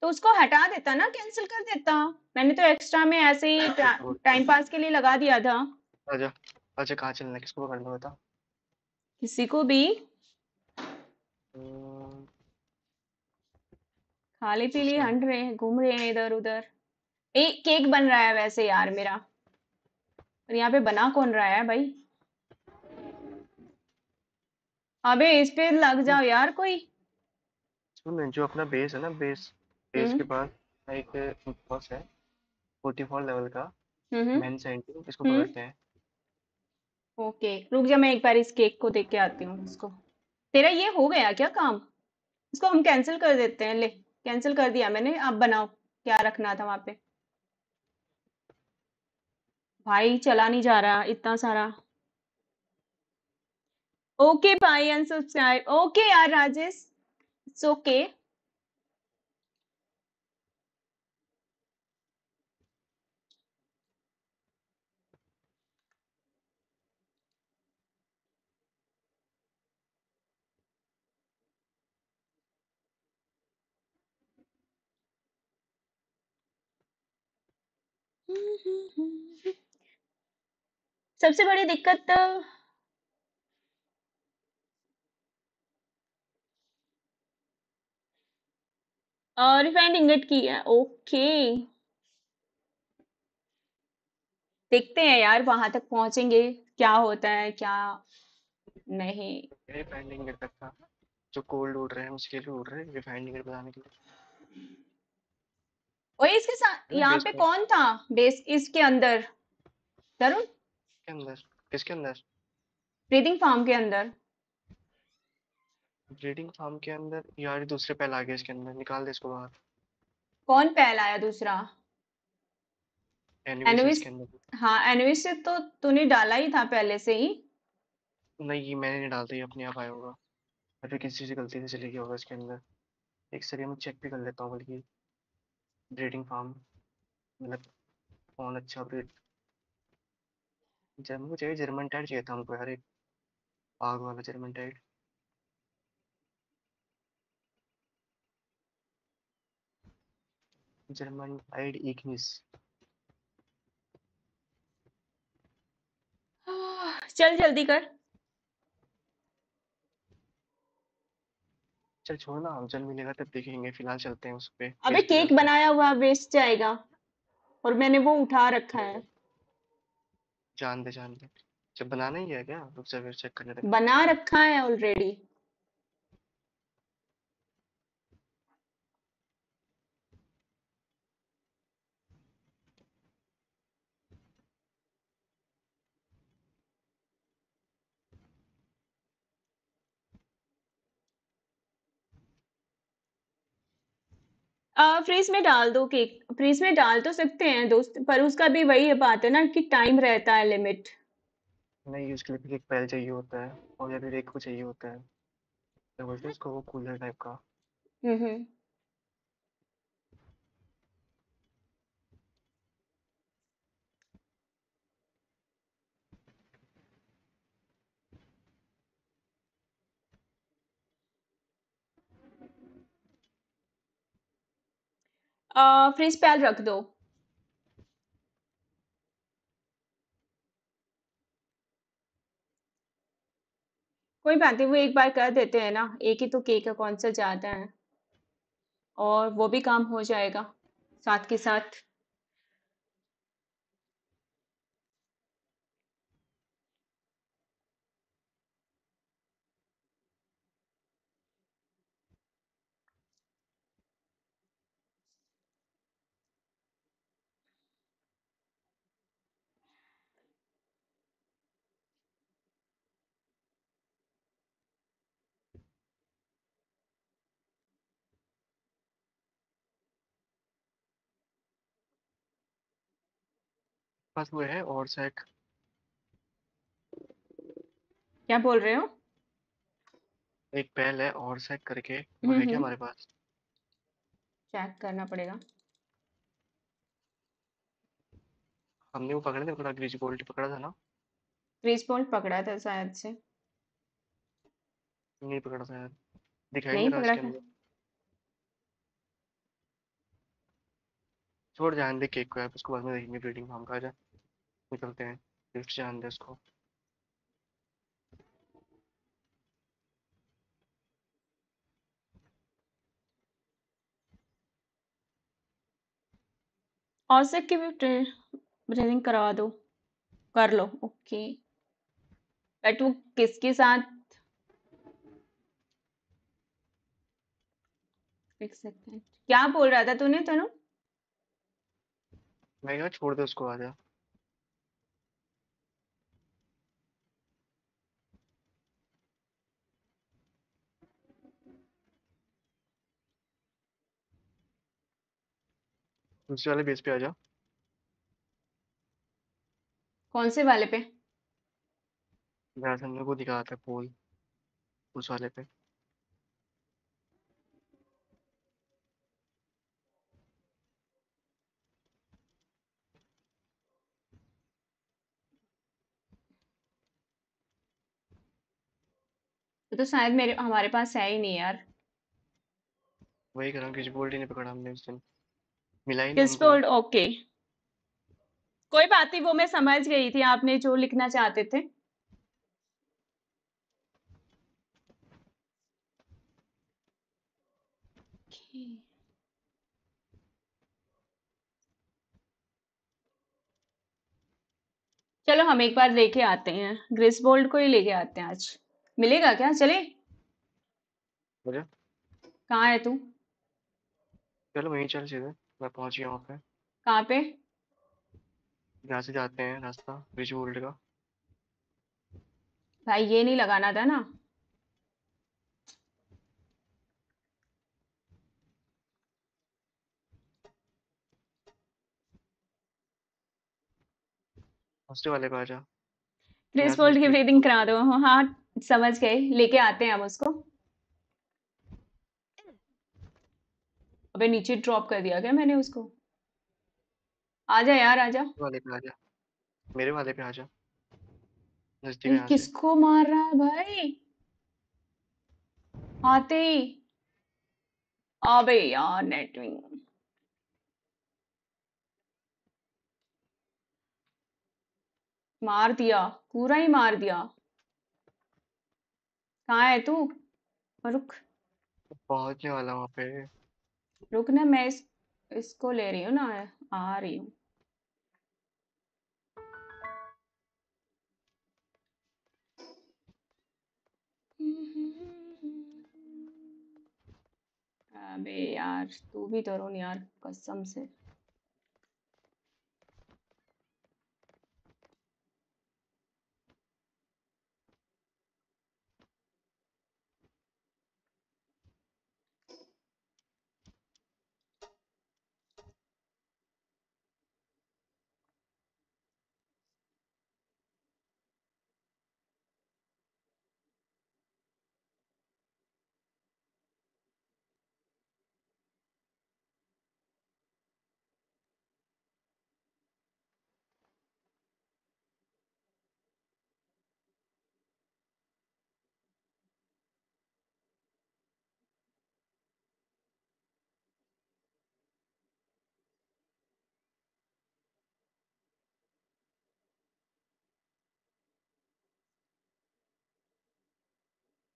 तो उसको हटा देता ना, कैंसिल कर देता। मैंने तो एक्स्ट्रा में ऐसे ही टाइम पास के लिए लगा दिया था। अच्छा अच्छा कहाँ चलना, किसको पकड़ना होता? किसी को भी, खाली पीली हंट रहे हैं, घूम रहे हैं इधर उधर। एक केक बन रहा है वैसे यार मेरा, और यहाँ पे बना कौन रहा है भाई? अबे इस पे लग जाओ यार कोई। जो अपना बेस है ना, बेस बेस के पास एक बॉस है चौवालीस लेवल का, मेन सेंटर, इसको पकड़ते हैं। ओके रुक जा, मैं एक बार इस केक को देख के आती हूँ। इसको तेरा ये हो गया क्या काम? इसको हम कैंसिल कर देते हैं। ले कैंसिल कर दिया मैंने, आप बनाओ क्या रखना था वहां पे। भाई चला नहीं जा रहा इतना सारा, Okay, bye and subscribe. Okay, यार राजेश, it's okay. सबसे बड़ी दिक्कत तो रिफाइंड इंगट की है. ओके देखते हैं यार वहां तक पहुंचेंगे क्या होता है क्या नहीं. रिफाइंड इंगट तक था जो कोल्ड उड़ रहे हैं उसके लिए उड़ रहे हैं रिफाइंड इंगट बताने के लिए. ओए इसके साथ यहाँ पे कौन था बेस इसके अंदर तरुण के अंदर किसके अंदर ब्रीडिंग फार्म के अंदर ब्रीडिंग फार्म के अंदर यार दूसरे पहल आ गया इसके अंदर. निकाल दे इसको बाहर. कौन पहल आया दूसरा? एनुविस. हाँ एनुविस से तो तूने डाला ही था पहले से ही. नहीं मैंने नहीं डालता, ये अपने आप आया होगा या फिर किसी से गलती से चले गया होगा इसके अंदर. एक सेकंड में चेक भी कर लेता हूँ बल्कि ब्रीडिंग फार्म मतलब कौन अच्छा ब्रीड जर्मन चाहिए. जर्मन टाइड चाहिए था हमको यार, एक आग वाला जर्मन टाइड. जर्मन टाइड इक्कीस. चल जल्दी कर, चल छोड़ ना, जल मिलेगा तब देखेंगे. फिलहाल चलते हैं उस पे. अबे केक बनाया हुआ वेस्ट जाएगा और मैंने वो उठा रखा है. जान दे जान दे, जब बनाना ही है क्या? रुक जा फिर चेक करने दे. बना रखा है ऑलरेडी. फ्रीज में डाल दो केक. फ्रीज में डाल तो सकते हैं दोस्त, पर उसका भी वही बात है ना कि टाइम रहता है लिमिट. नहीं उसके लिए एक पैल चाहिए होता है और या फिर एक को चाहिए होता है तो बोलते उसको वो कूलर टाइप का. हम्म फ्रीज uh, पैल रख दो. कोई बात नहीं, वो एक बार कर देते हैं ना, एक ही तो केक का कौन सा ज्यादा है और वो भी काम हो जाएगा साथ के साथ. पास वो है और सेट. क्या बोल रहे हो? एक पहल है और सेट करके वो है क्या हमारे पास? चेक करना पड़ेगा. हमने वो पकड़ा था, पकड़ा ग्रीज बोल्ट पकड़ा था ना? ग्रीज बोल्ट पकड़ा था शायद से. नहीं पकड़ा था यार, दिखाई नहीं रहा इसके अंदर. छोड़ जान दे केक को, उसको बाद में देखेंगे. ब्रीडिंग फार्म का जा निकलते हैं. गिफ्ट जान दे उसको. और से की भी ब्रीडिंग करवा दो, कर लो. ओके बट वो किसके साथ देख सकते हैं? क्या बोल रहा था तूने तनु? मैं क्या छोड़ दे उसको, आजा. दूसरे वाले बेस पे आजा. कौन से वाले पे? हमने को दिखा था पोल उस वाले पे। तो शायद मेरे हमारे पास है ही नहीं यार। वही कह रहा हूँ, किसी बोल्ड ही नहीं पकड़ा हमने उस दिन, मिला ही नहीं किस बोल्ड। ओके कोई बात नहीं, वो मैं समझ गई थी आपने जो लिखना चाहते थे। चलो हम एक बार लेके आते हैं, ग्रिसबोल्ड को ही लेके आते हैं आज। मिलेगा क्या? चले कहाँ है तू? चलो वहीं चल सीधे, मैं पहुंच गया वहां पे। कहाँ पे? यहाँ से जाते हैं रास्ता ग्रिसबोल्ड का। भाई ये नहीं लगाना था ना। हॉस्टल वाले पे आजा, ग्रिसबोल्ड की ब्रीदिंग करा दो। हाँ समझ गए, लेके आते हैं हम उसको। अबे नीचे ड्रॉप कर दिया क्या मैंने उसको? आजा यार आजा, वाले पे आजा, मेरे वाले पे आजा। नजदीक किसको मार रहा है भाई? आते ही। अबे यार नेटविंग मार दिया, पूरा ही मार दिया। कहाँ है तू? रुक, पहुंचने वाला वहां पे। रुक ना, मैं इस, इसको ले रही हूँ ना, आ रही हूँ। अबे यार तू भी तरुण यार, कसम से।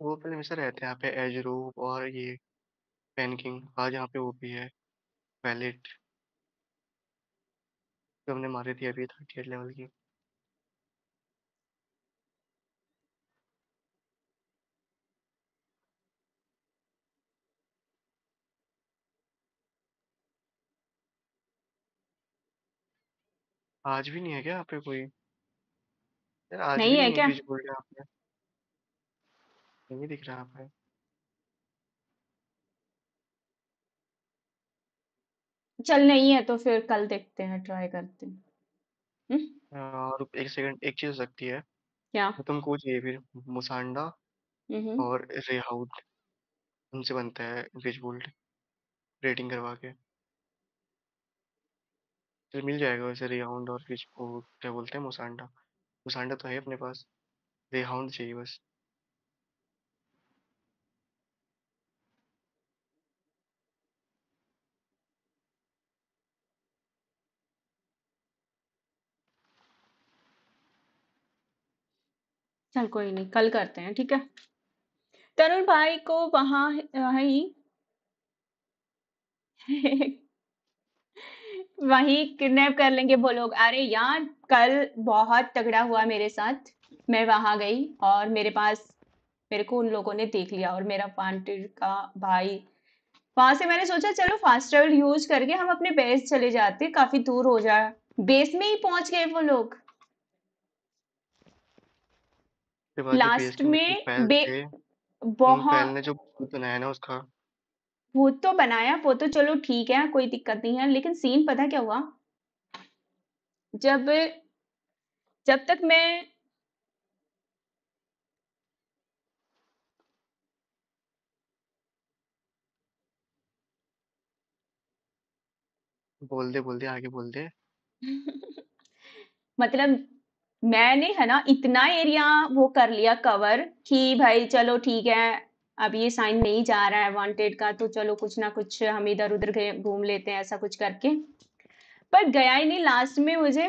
वो पहले हमेशा रहते हैं यहाँ पे, एज रूप और ये पैनकिंग। आज यहाँ पे वो भी है, वैलेट जो हमने मारी थी अभी, थर्टी एट लेवल की। आज भी नहीं है क्या यहाँ पे कोई? यार आज नहीं भी है नहीं क्या? बीच बोल रहे हैं आपने, नहीं दिख रहा है। चल नहीं है तो फिर कल देखते हैं, ट्राई करते हैं। और एक सेकंड, एक चीज सकती है क्या? तुमको ये फिर मुसांडा और रेहाउड, उनसे बनता है ग्रिसबोल्ड रेटिंग करवा के। फिर मिल जाएगा वैसे रेहाउड और ग्रिसबोल्ड, क्या बोलते हैं मुसांडा। मुसांडा तो है अपने पास, रेहाउड चाहिए बस। चल कोई नहीं, कल करते हैं ठीक है। तरुण भाई को वहां वही वही किडनैप कर लेंगे वो लोग। अरे यार कल बहुत तगड़ा हुआ मेरे साथ, मैं वहां गई और मेरे पास मेरे को उन लोगों ने देख लिया, और मेरा पांटिर का भाई वहां से। मैंने सोचा चलो फास्ट ट्रेवल यूज करके हम अपने बेस चले जाते, काफी दूर हो जाए। बेस में ही पहुंच गए वो लोग लास्ट में। बे बहुत ने जो बनाया ना उसका, वो तो बनाया, वो तो चलो ठीक है, कोई दिक्कत नहीं है। लेकिन सीन पता क्या हुआ, जब जब तक मैं बोल दे बोल दे आगे बोल दे। मतलब मैंने है ना इतना एरिया वो कर लिया कवर कि भाई चलो ठीक है, अब ये साइन नहीं जा रहा है वांटेड का, तो चलो कुछ ना कुछ हम इधर उधर घूम लेते हैं ऐसा कुछ करके। पर गया ही नहीं, लास्ट में मुझे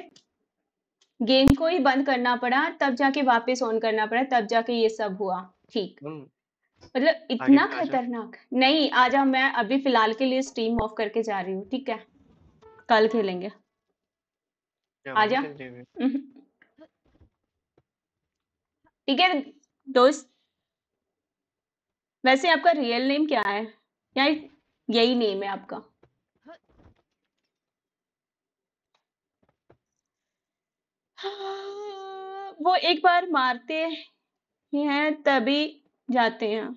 गेम को ही बंद करना पड़ा, तब जाके वापस ऑन करना पड़ा, तब जाके ये सब हुआ। ठीक, मतलब इतना खतरनाक। नहीं आजा, मैं अभी फिलहाल के लिए स्ट्रीम ऑफ करके जा रही हूँ, ठीक है, कल खेलेंगे, आजा, ठीक है दोस्त। वैसे आपका रियल नेम क्या है? या यही नेम है आपका? वो एक बार मारते हैं तभी जाते हैं।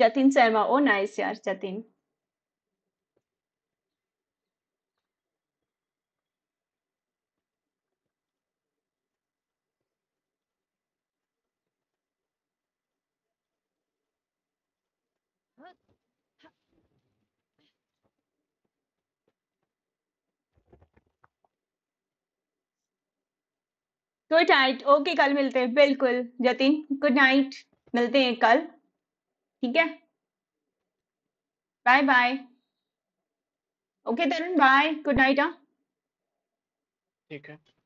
जतिन शर्मा, ओ नाइस यार जतिन। गुड नाइट, ओके कल मिलते हैं बिल्कुल जतिन, गुड नाइट, मिलते हैं कल, ठीक है, bye bye. Okay Tarun, bye, good night. हाँ ठीक है।